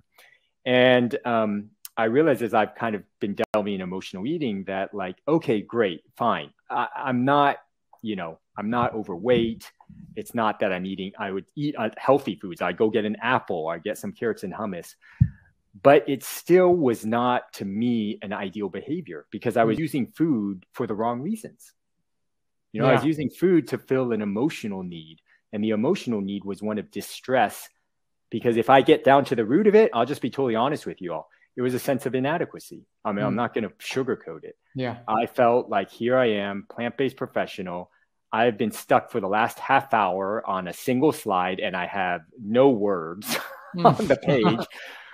And um, I realized as I've kind of been delving in emotional eating that like, okay, great, fine. I, I'm not, you know, I'm not overweight. It's not that I'm eating. I would eat uh, healthy foods. I go get an apple. I get some carrots and hummus. But it still was not to me an ideal behavior because I was using food for the wrong reasons. You know, yeah. I was using food to fill an emotional need. And the emotional need was one of distress, because if I get down to the root of it, I'll just be totally honest with you all. It was a sense of inadequacy. I mean, mm. I'm not going to sugarcoat it. Yeah. I felt like here I am, plant-based professional. I've been stuck for the last half hour on a single slide and I have no words on the page.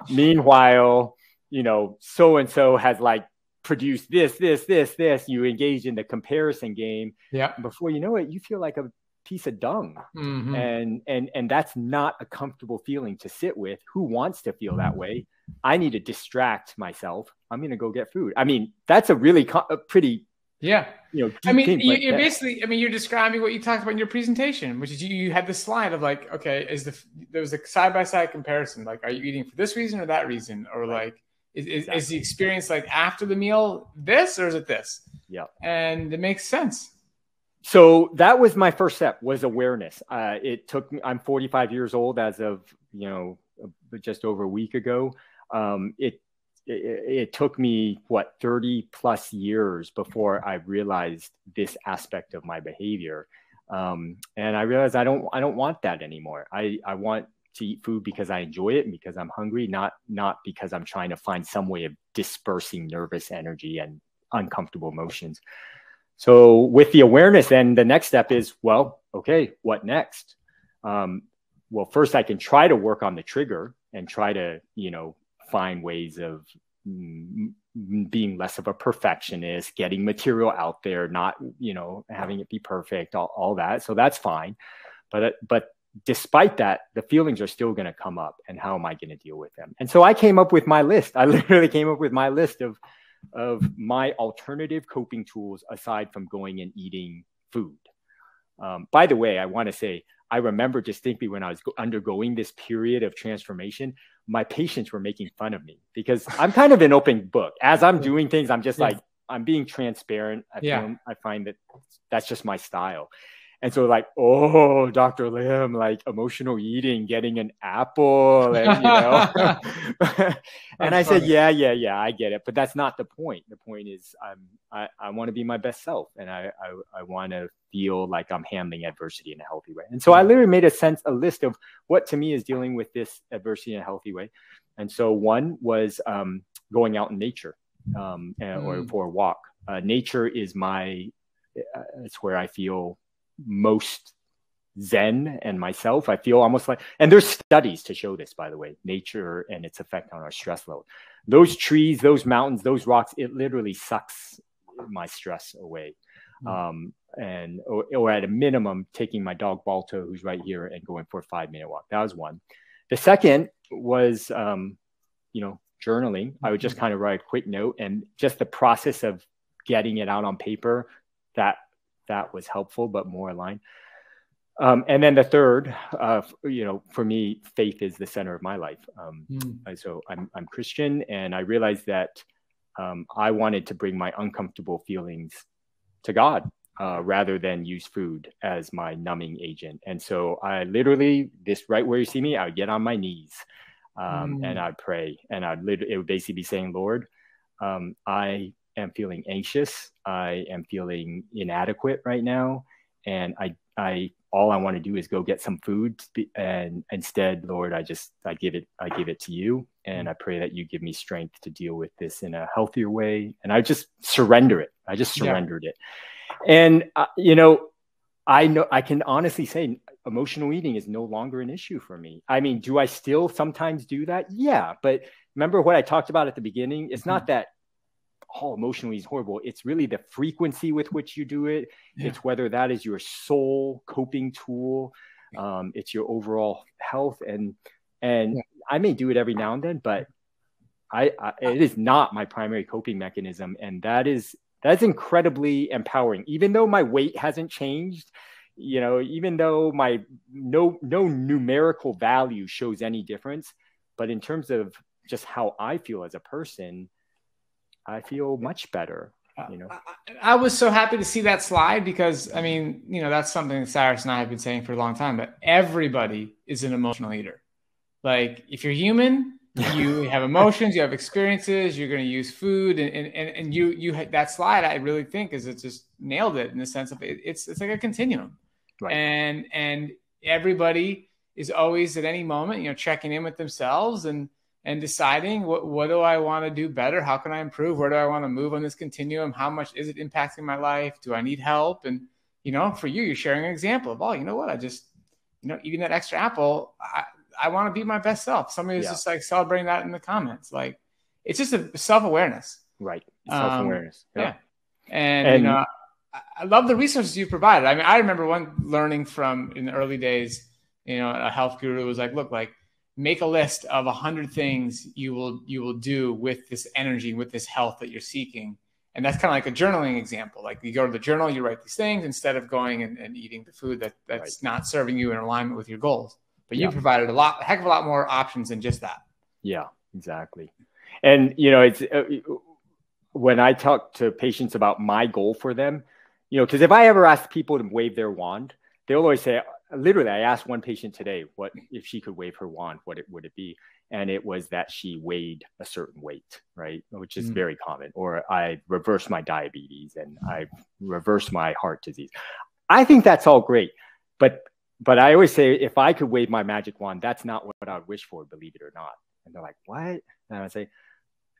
Meanwhile, you know, so-and-so has like produced this, this, this, this. You engage in the comparison game. Yeah. Before you know it, you feel like a piece of dung. Mm-hmm. And, and, and that's not a comfortable feeling to sit with. Who wants to feel that way? I need to distract myself. I'm going to go get food. I mean, that's a really co- a pretty, yeah. You know, I mean, you, like you're basically, I mean, you're describing what you talked about in your presentation, which is you, you had the slide of like, okay, is the, there was a side-by-side comparison. Like, are you eating for this reason or that reason? Or right. like, is, is, exactly. is the experience like after the meal this, or is it this? Yeah. And it makes sense. So that was my first step, was awareness. Uh, it took me, I'm forty-five years old as of, you know, just over a week ago. Um, it, it, it took me, what, thirty plus years before I realized this aspect of my behavior. Um, and I realized I don't, I don't want that anymore. I, I want to eat food because I enjoy it and because I'm hungry, not, not because I'm trying to find some way of dispersing nervous energy and uncomfortable emotions. So with the awareness, then the next step is, well, okay, what next? Um, well, first I can try to work on the trigger and try to, you know, find ways of mm, being less of a perfectionist, getting material out there, not, you know, having it be perfect, all, all that. So that's fine. But, but despite that, the feelings are still going to come up, and how am I going to deal with them? And so I came up with my list. I literally came up with my list of of my alternative coping tools aside from going and eating food. Um, by the way, I want to say, I remember distinctly when I was go- undergoing this period of transformation, my patients were making fun of me because I'm kind of an open book. As I'm doing things, I'm just yeah. like, I'm being transparent. I, yeah. find, I find that that's just my style. And so like, oh, Doctor Lim, like emotional eating, getting an apple, and, you know, and I said, yeah, yeah, yeah, I get it. But that's not the point. The point is I'm, I, I want to be my best self, and I, I, I want to feel like I'm handling adversity in a healthy way. And so I literally made a sense, a list of what to me is dealing with this adversity in a healthy way. And so one was um, going out in nature um, mm. or for a walk. Uh, nature is my, uh, it's where I feel most zen and myself. I feel almost like, and there's studies to show this, by the way, nature and its effect on our stress load. Those trees, those mountains, those rocks, it literally sucks my stress away. Um, and, or, or at a minimum, taking my dog Balto, who's right here, and going for a five minute walk. That was one. The second was, um, you know, journaling. I would just kind of write a quick note, and just the process of getting it out on paper, that that was helpful, but more aligned. Um, and then the third, uh, you know, for me, faith is the center of my life. Um, mm. So I'm, I'm Christian, and I realized that um, I wanted to bring my uncomfortable feelings to God uh, rather than use food as my numbing agent. And so I literally, this right where you see me, I would get on my knees um, mm. and I'd pray, and I'd literally, it would basically be saying, Lord, um, I am feeling anxious. I am feeling inadequate right now. And I, I, all I want to do is go get some food. And instead, Lord, I just, I give it, I give it to you. And I pray that you give me strength to deal with this in a healthier way. And I just surrender it. I just surrendered yeah. it. And, uh, you know, I know, I can honestly say emotional eating is no longer an issue for me. I mean, do I still sometimes do that? Yeah. But remember what I talked about at the beginning? It's mm-hmm. not that all oh, emotional eating is horrible. It's really the frequency with which you do it. Yeah. It's whether that is your sole coping tool. Um, it's your overall health. And, and yeah. I may do it every now and then, but I, I, it is not my primary coping mechanism. And that is, that's incredibly empowering, even though my weight hasn't changed, you know, even though my no, no numerical value shows any difference, but in terms of just how I feel as a person, I feel much better, you know. I, I was so happy to see that slide because, I mean, you know, that's something that Cyrus and I have been saying for a long time, that everybody is an emotional eater. Like, if you're human, you have emotions, you have experiences, you're going to use food, and and and you you that slide, I really think, is it just nailed it in the sense of it, it's it's like a continuum, right. and and everybody is always at any moment, you know, checking in with themselves and. And deciding what, what do I want to do better? How can I improve? Where do I want to move on this continuum? How much is it impacting my life? Do I need help? And, you know, for you, you're sharing an example of, oh, you know what? I just, you know, eating that extra apple, I, I want to be my best self. Somebody was yeah. just like celebrating that in the comments. Like, it's just a self-awareness. Right. Self-awareness. Um, yeah. yeah. And, and, you know, I, I love the resources you provided. I mean, I remember one learning from in the early days, you know, a health guru was like, look, like, make a list of a hundred things you will you will do with this energy, with this health that you're seeking. And that's kind of like a journaling example. Like, you go to the journal, you write these things instead of going and, and eating the food that, that's right. not serving you in alignment with your goals. But yeah. you provided a lot, a heck of a lot more options than just that. Yeah, exactly. And, you know, it's uh, when I talk to patients about my goal for them, you know, because if I ever ask people to wave their wand, they'll always say, literally, I asked one patient today, what if she could wave her wand, what it would it be? And it was that she weighed a certain weight, right? Which is mm. very common. Or I reversed my diabetes and I reversed my heart disease. I think that's all great. But but I always say, if I could wave my magic wand, that's not what I would wish for, believe it or not. And they're like, what? And I say,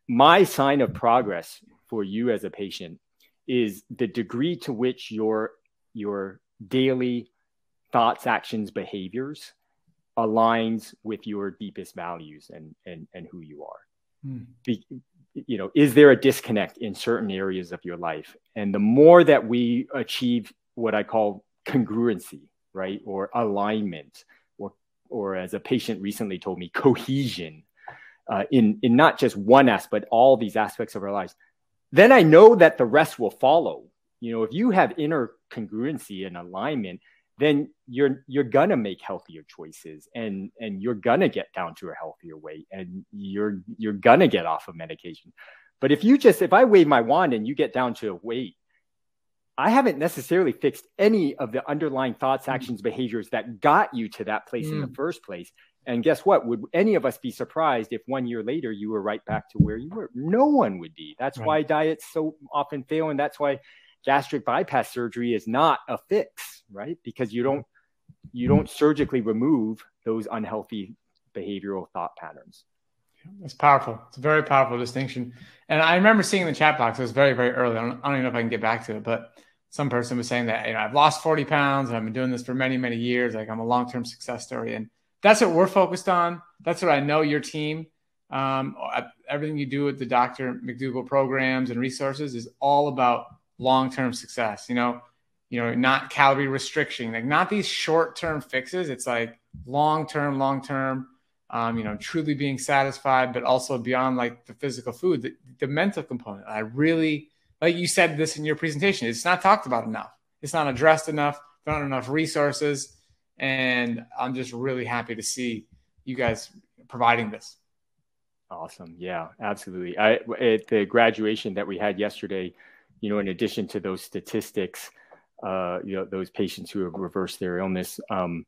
my sign of progress for you as a patient is the degree to which your your daily thoughts, actions, behaviors aligns with your deepest values and, and, and who you are. Hmm. Be, you know, is there a disconnect in certain areas of your life? And the more that we achieve what I call congruency, right? Or alignment, or, or as a patient recently told me, cohesion uh, in, in not just one aspect, but all these aspects of our lives, then I know that the rest will follow. You know, if you have inner congruency and alignment, then you're you're gonna make healthier choices, and and you're gonna get down to a healthier weight, and you're you're gonna get off of medication. But if you just if I wave my wand and you get down to a weight, I haven't necessarily fixed any of the underlying thoughts, actions, behaviors that got you to that place mm. in the first place. And guess what? Would any of us be surprised if one year later you were right back to where you were? No one would be. That's right. why diets so often fail, and that's why gastric bypass surgery is not a fix, right? Because you don't, you don't surgically remove those unhealthy behavioral thought patterns. That's powerful. It's a very powerful distinction. And I remember seeing in the chat box, it was very, very early. I don't, I don't even know if I can get back to it, but some person was saying that, you know, I've lost forty pounds and I've been doing this for many, many years. Like, I'm a long-term success story. And that's what we're focused on. That's what I know your team, um, everything you do with the Doctor McDougall programs and resources is all about long-term success, you know, you know, not calorie restriction, like not these short-term fixes. It's like long-term, long-term, um, you know, truly being satisfied, but also beyond like the physical food, the, the mental component. I really, like you said this in your presentation, it's not talked about enough. It's not addressed enough. There aren't enough resources. And I'm just really happy to see you guys providing this. Awesome. Yeah, absolutely. I, at the graduation that we had yesterday, you know, in addition to those statistics, uh, you know, those patients who have reversed their illness, um,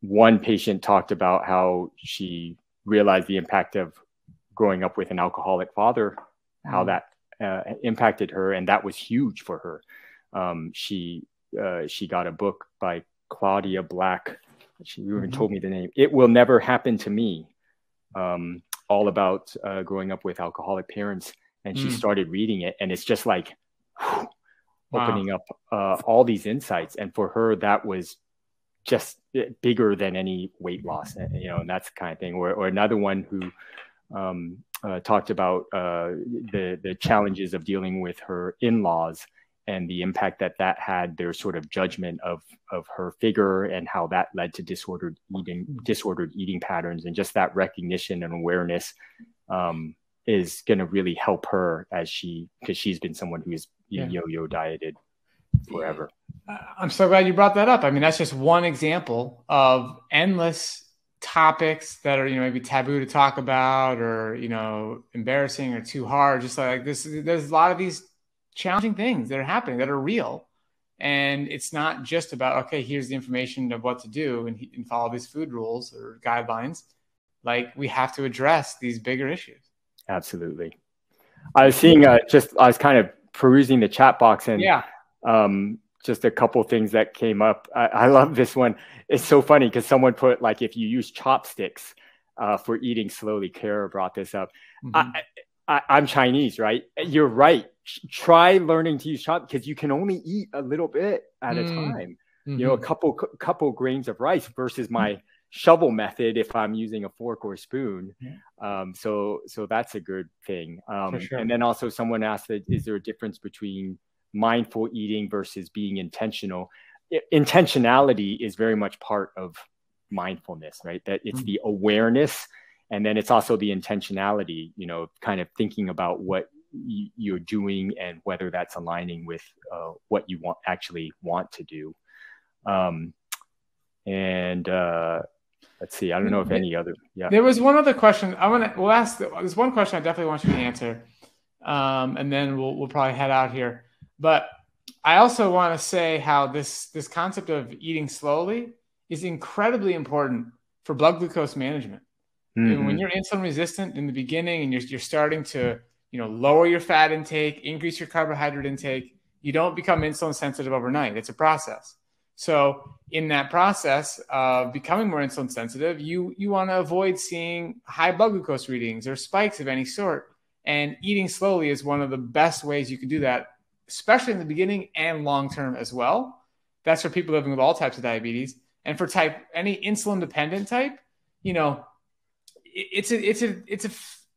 one patient talked about how she realized the impact of growing up with an alcoholic father, how that uh, impacted her. And that was huge for her. Um, she, uh, she got a book by Claudia Black. She even mm-hmm. told me the name. It Will Never Happen to Me. Um, all about uh, growing up with alcoholic parents. And she mm. started reading it. And it's just like, whew, opening wow. up uh, all these insights. And for her, that was just bigger than any weight loss, you know, and that's the kind of thing. Or, or another one who um, uh, talked about uh, the, the challenges of dealing with her in-laws and the impact that that had, their sort of judgment of, of her figure and how that led to disordered eating, disordered eating patterns. And just that recognition and awareness um, is going to really help her as she, because she's been someone who is yeah. yo-yo dieted forever. I'm so glad you brought that up. I mean, that's just one example of endless topics that are, you know, maybe taboo to talk about or, you know, embarrassing or too hard. Just like this, there's a lot of these challenging things that are happening that are real. And it's not just about, okay, here's the information of what to do and, and follow these food rules or guidelines. Like, we have to address these bigger issues. Absolutely. I was seeing uh, just, I was kind of perusing the chat box and yeah. um, just a couple things that came up. I, I love this one. It's so funny because someone put, like, if you use chopsticks uh, for eating slowly, Kara brought this up. Mm-hmm. I, I, I'm Chinese, right? You're right. Try learning to use chopsticks because you can only eat a little bit at mm. a time. Mm-hmm. You know, a couple, couple grains of rice versus my mm-hmm. shovel method if I'm using a fork or a spoon. Yeah. Um, so, so that's a good thing. Um, sure. And then also someone asked, that, is there a difference between mindful eating versus being intentional? It, intentionality is very much part of mindfulness, right? That it's mm-hmm. the awareness, and then it's also the intentionality, you know, kind of thinking about what y- you're doing and whether that's aligning with uh, what you want actually want to do. Um, and uh, let's see, I don't know if any other, yeah. There was one other question I want to, we'll ask, there's one question I definitely want you to answer. Um, and then we'll, we'll probably head out here. But I also want to say how this, this concept of eating slowly is incredibly important for blood glucose management. Mm-hmm. And when you're insulin resistant in the beginning and you're, you're starting to, you know, lower your fat intake, increase your carbohydrate intake, you don't become insulin sensitive overnight. It's a process. So in that process of becoming more insulin sensitive, you, you want to avoid seeing high blood glucose readings or spikes of any sort. And eating slowly is one of the best ways you can do that, especially in the beginning and long-term as well. That's for people living with all types of diabetes. And for type, any insulin dependent type, you know, it's a, it's a, it's a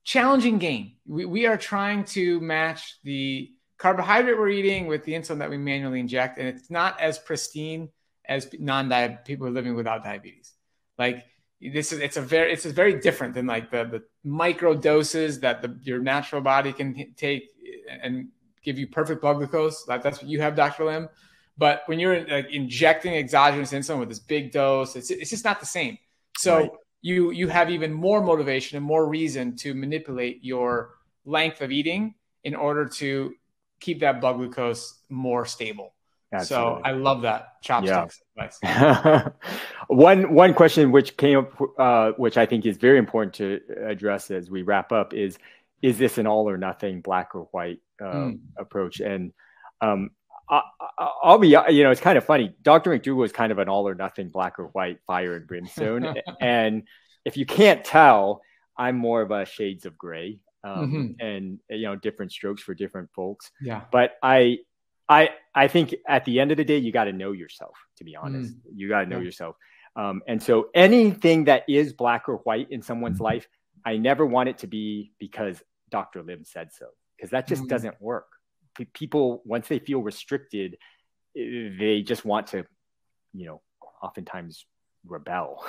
challenging game. We, we are trying to match the carbohydrate we're eating with the insulin that we manually inject. And it's not as pristine as non-diabetic people living without diabetes. Like, this is, it's a very, it's a very different than like the, the micro doses that the, your natural body can take and give you perfect blood glucose. That, that's what you have, Doctor Lim. But when you're like injecting exogenous insulin with this big dose, it's, it's just not the same. So right. you, you have even more motivation and more reason to manipulate your length of eating in order to keep that blood glucose more stable. Absolutely. So I love that chopsticks advice. Yeah. one one question which came up, uh, which I think is very important to address as we wrap up, is is this an all or nothing, black or white um, mm. approach? And um, I, I'll be, you know, it's kind of funny. Doctor McDougall is kind of an all or nothing, black or white, fire and brimstone. And if you can't tell, I'm more of a shades of gray. Um, mm-hmm. And, you know, different strokes for different folks. Yeah. But I, I, I think at the end of the day, you got to know yourself, to be honest. Mm. You got to know yeah. yourself. Um, and so anything that is black or white in someone's life, I never want it to be because Doctor Lim said so, because that just mm. doesn't work. P- people, once they feel restricted, they just want to, you know, oftentimes rebel.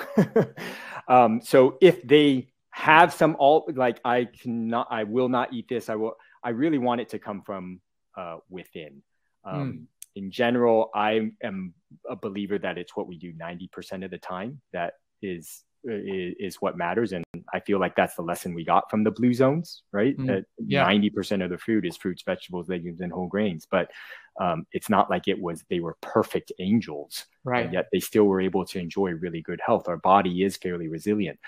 um, so if they have some all, like I cannot, I will not eat this. I will. I really want it to come from uh, within. Um, mm. In general, I am a believer that it's what we do ninety percent of the time that is, is is what matters, and I feel like that's the lesson we got from the Blue Zones, right? Mm. That yeah. ninety percent of the food is fruits, vegetables, legumes, and whole grains. But um, it's not like it was they were perfect angels, right? And yet they still were able to enjoy really good health. Our body is fairly resilient,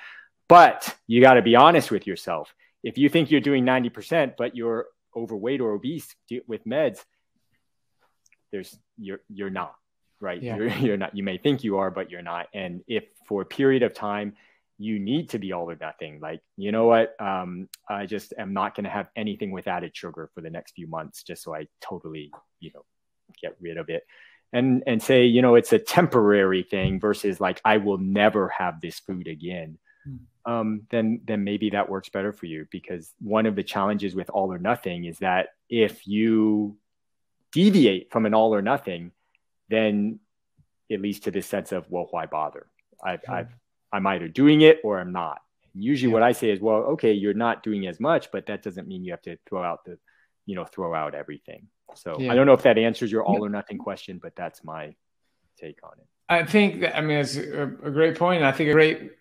but you got to be honest with yourself. If you think you're doing ninety percent, but you're overweight or obese with meds, there's you're you're not, right? Yeah. You're, you're not. You may think you are, but you're not. And if for a period of time you need to be all or nothing, like, you know what, um, I just am not going to have anything with added sugar for the next few months, just so I totally, you know, get rid of it, and and say, you know, it's a temporary thing versus like I will never have this food again. Um, then, then maybe that works better for you, because one of the challenges with all or nothing is that if you deviate from an all or nothing, then it leads to this sense of, well, why bother? I've, mm. I've, I'm either doing it or I'm not. Usually yeah. what I say is, well, okay, you're not doing as much, but that doesn't mean you have to throw out the, you know, throw out everything. So yeah. I don't know if that answers your all or nothing question, but that's my take on it. I think that, I mean, it's a, a great point. And I think a great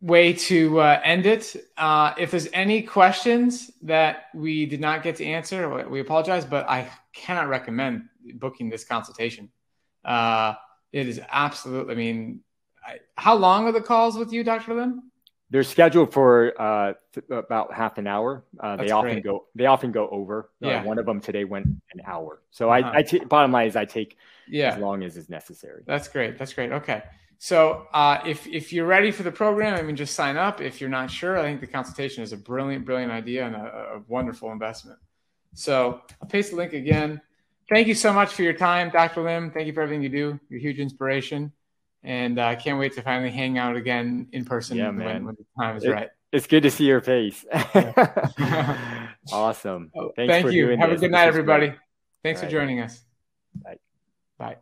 way to uh, end it. Uh, if there's any questions that we did not get to answer, we apologize, but I cannot recommend booking this consultation. Uh, it is absolutely, I mean, I, how long are the calls with you, Doctor Lim? They're scheduled for uh, about half an hour. Uh, they often great. go, they often go over. Yeah. Uh, one of them today went an hour. So uh-huh. I, I t bottom line is I take yeah. as long as is necessary. That's great. That's great. Okay. So uh, if, if you're ready for the program, I mean, just sign up. If you're not sure, I think the consultation is a brilliant, brilliant idea and a, a wonderful investment. So I'll paste the link again. Thank you so much for your time, Doctor Lim. Thank you for everything you do. You're a huge inspiration. And I uh, can't wait to finally hang out again in person yeah, when, when the time is it, right. It's good to see your face. Awesome. Thanks Thank for you. Doing Have this. A good night, everybody. Thanks All for right. joining us. Bye. Bye.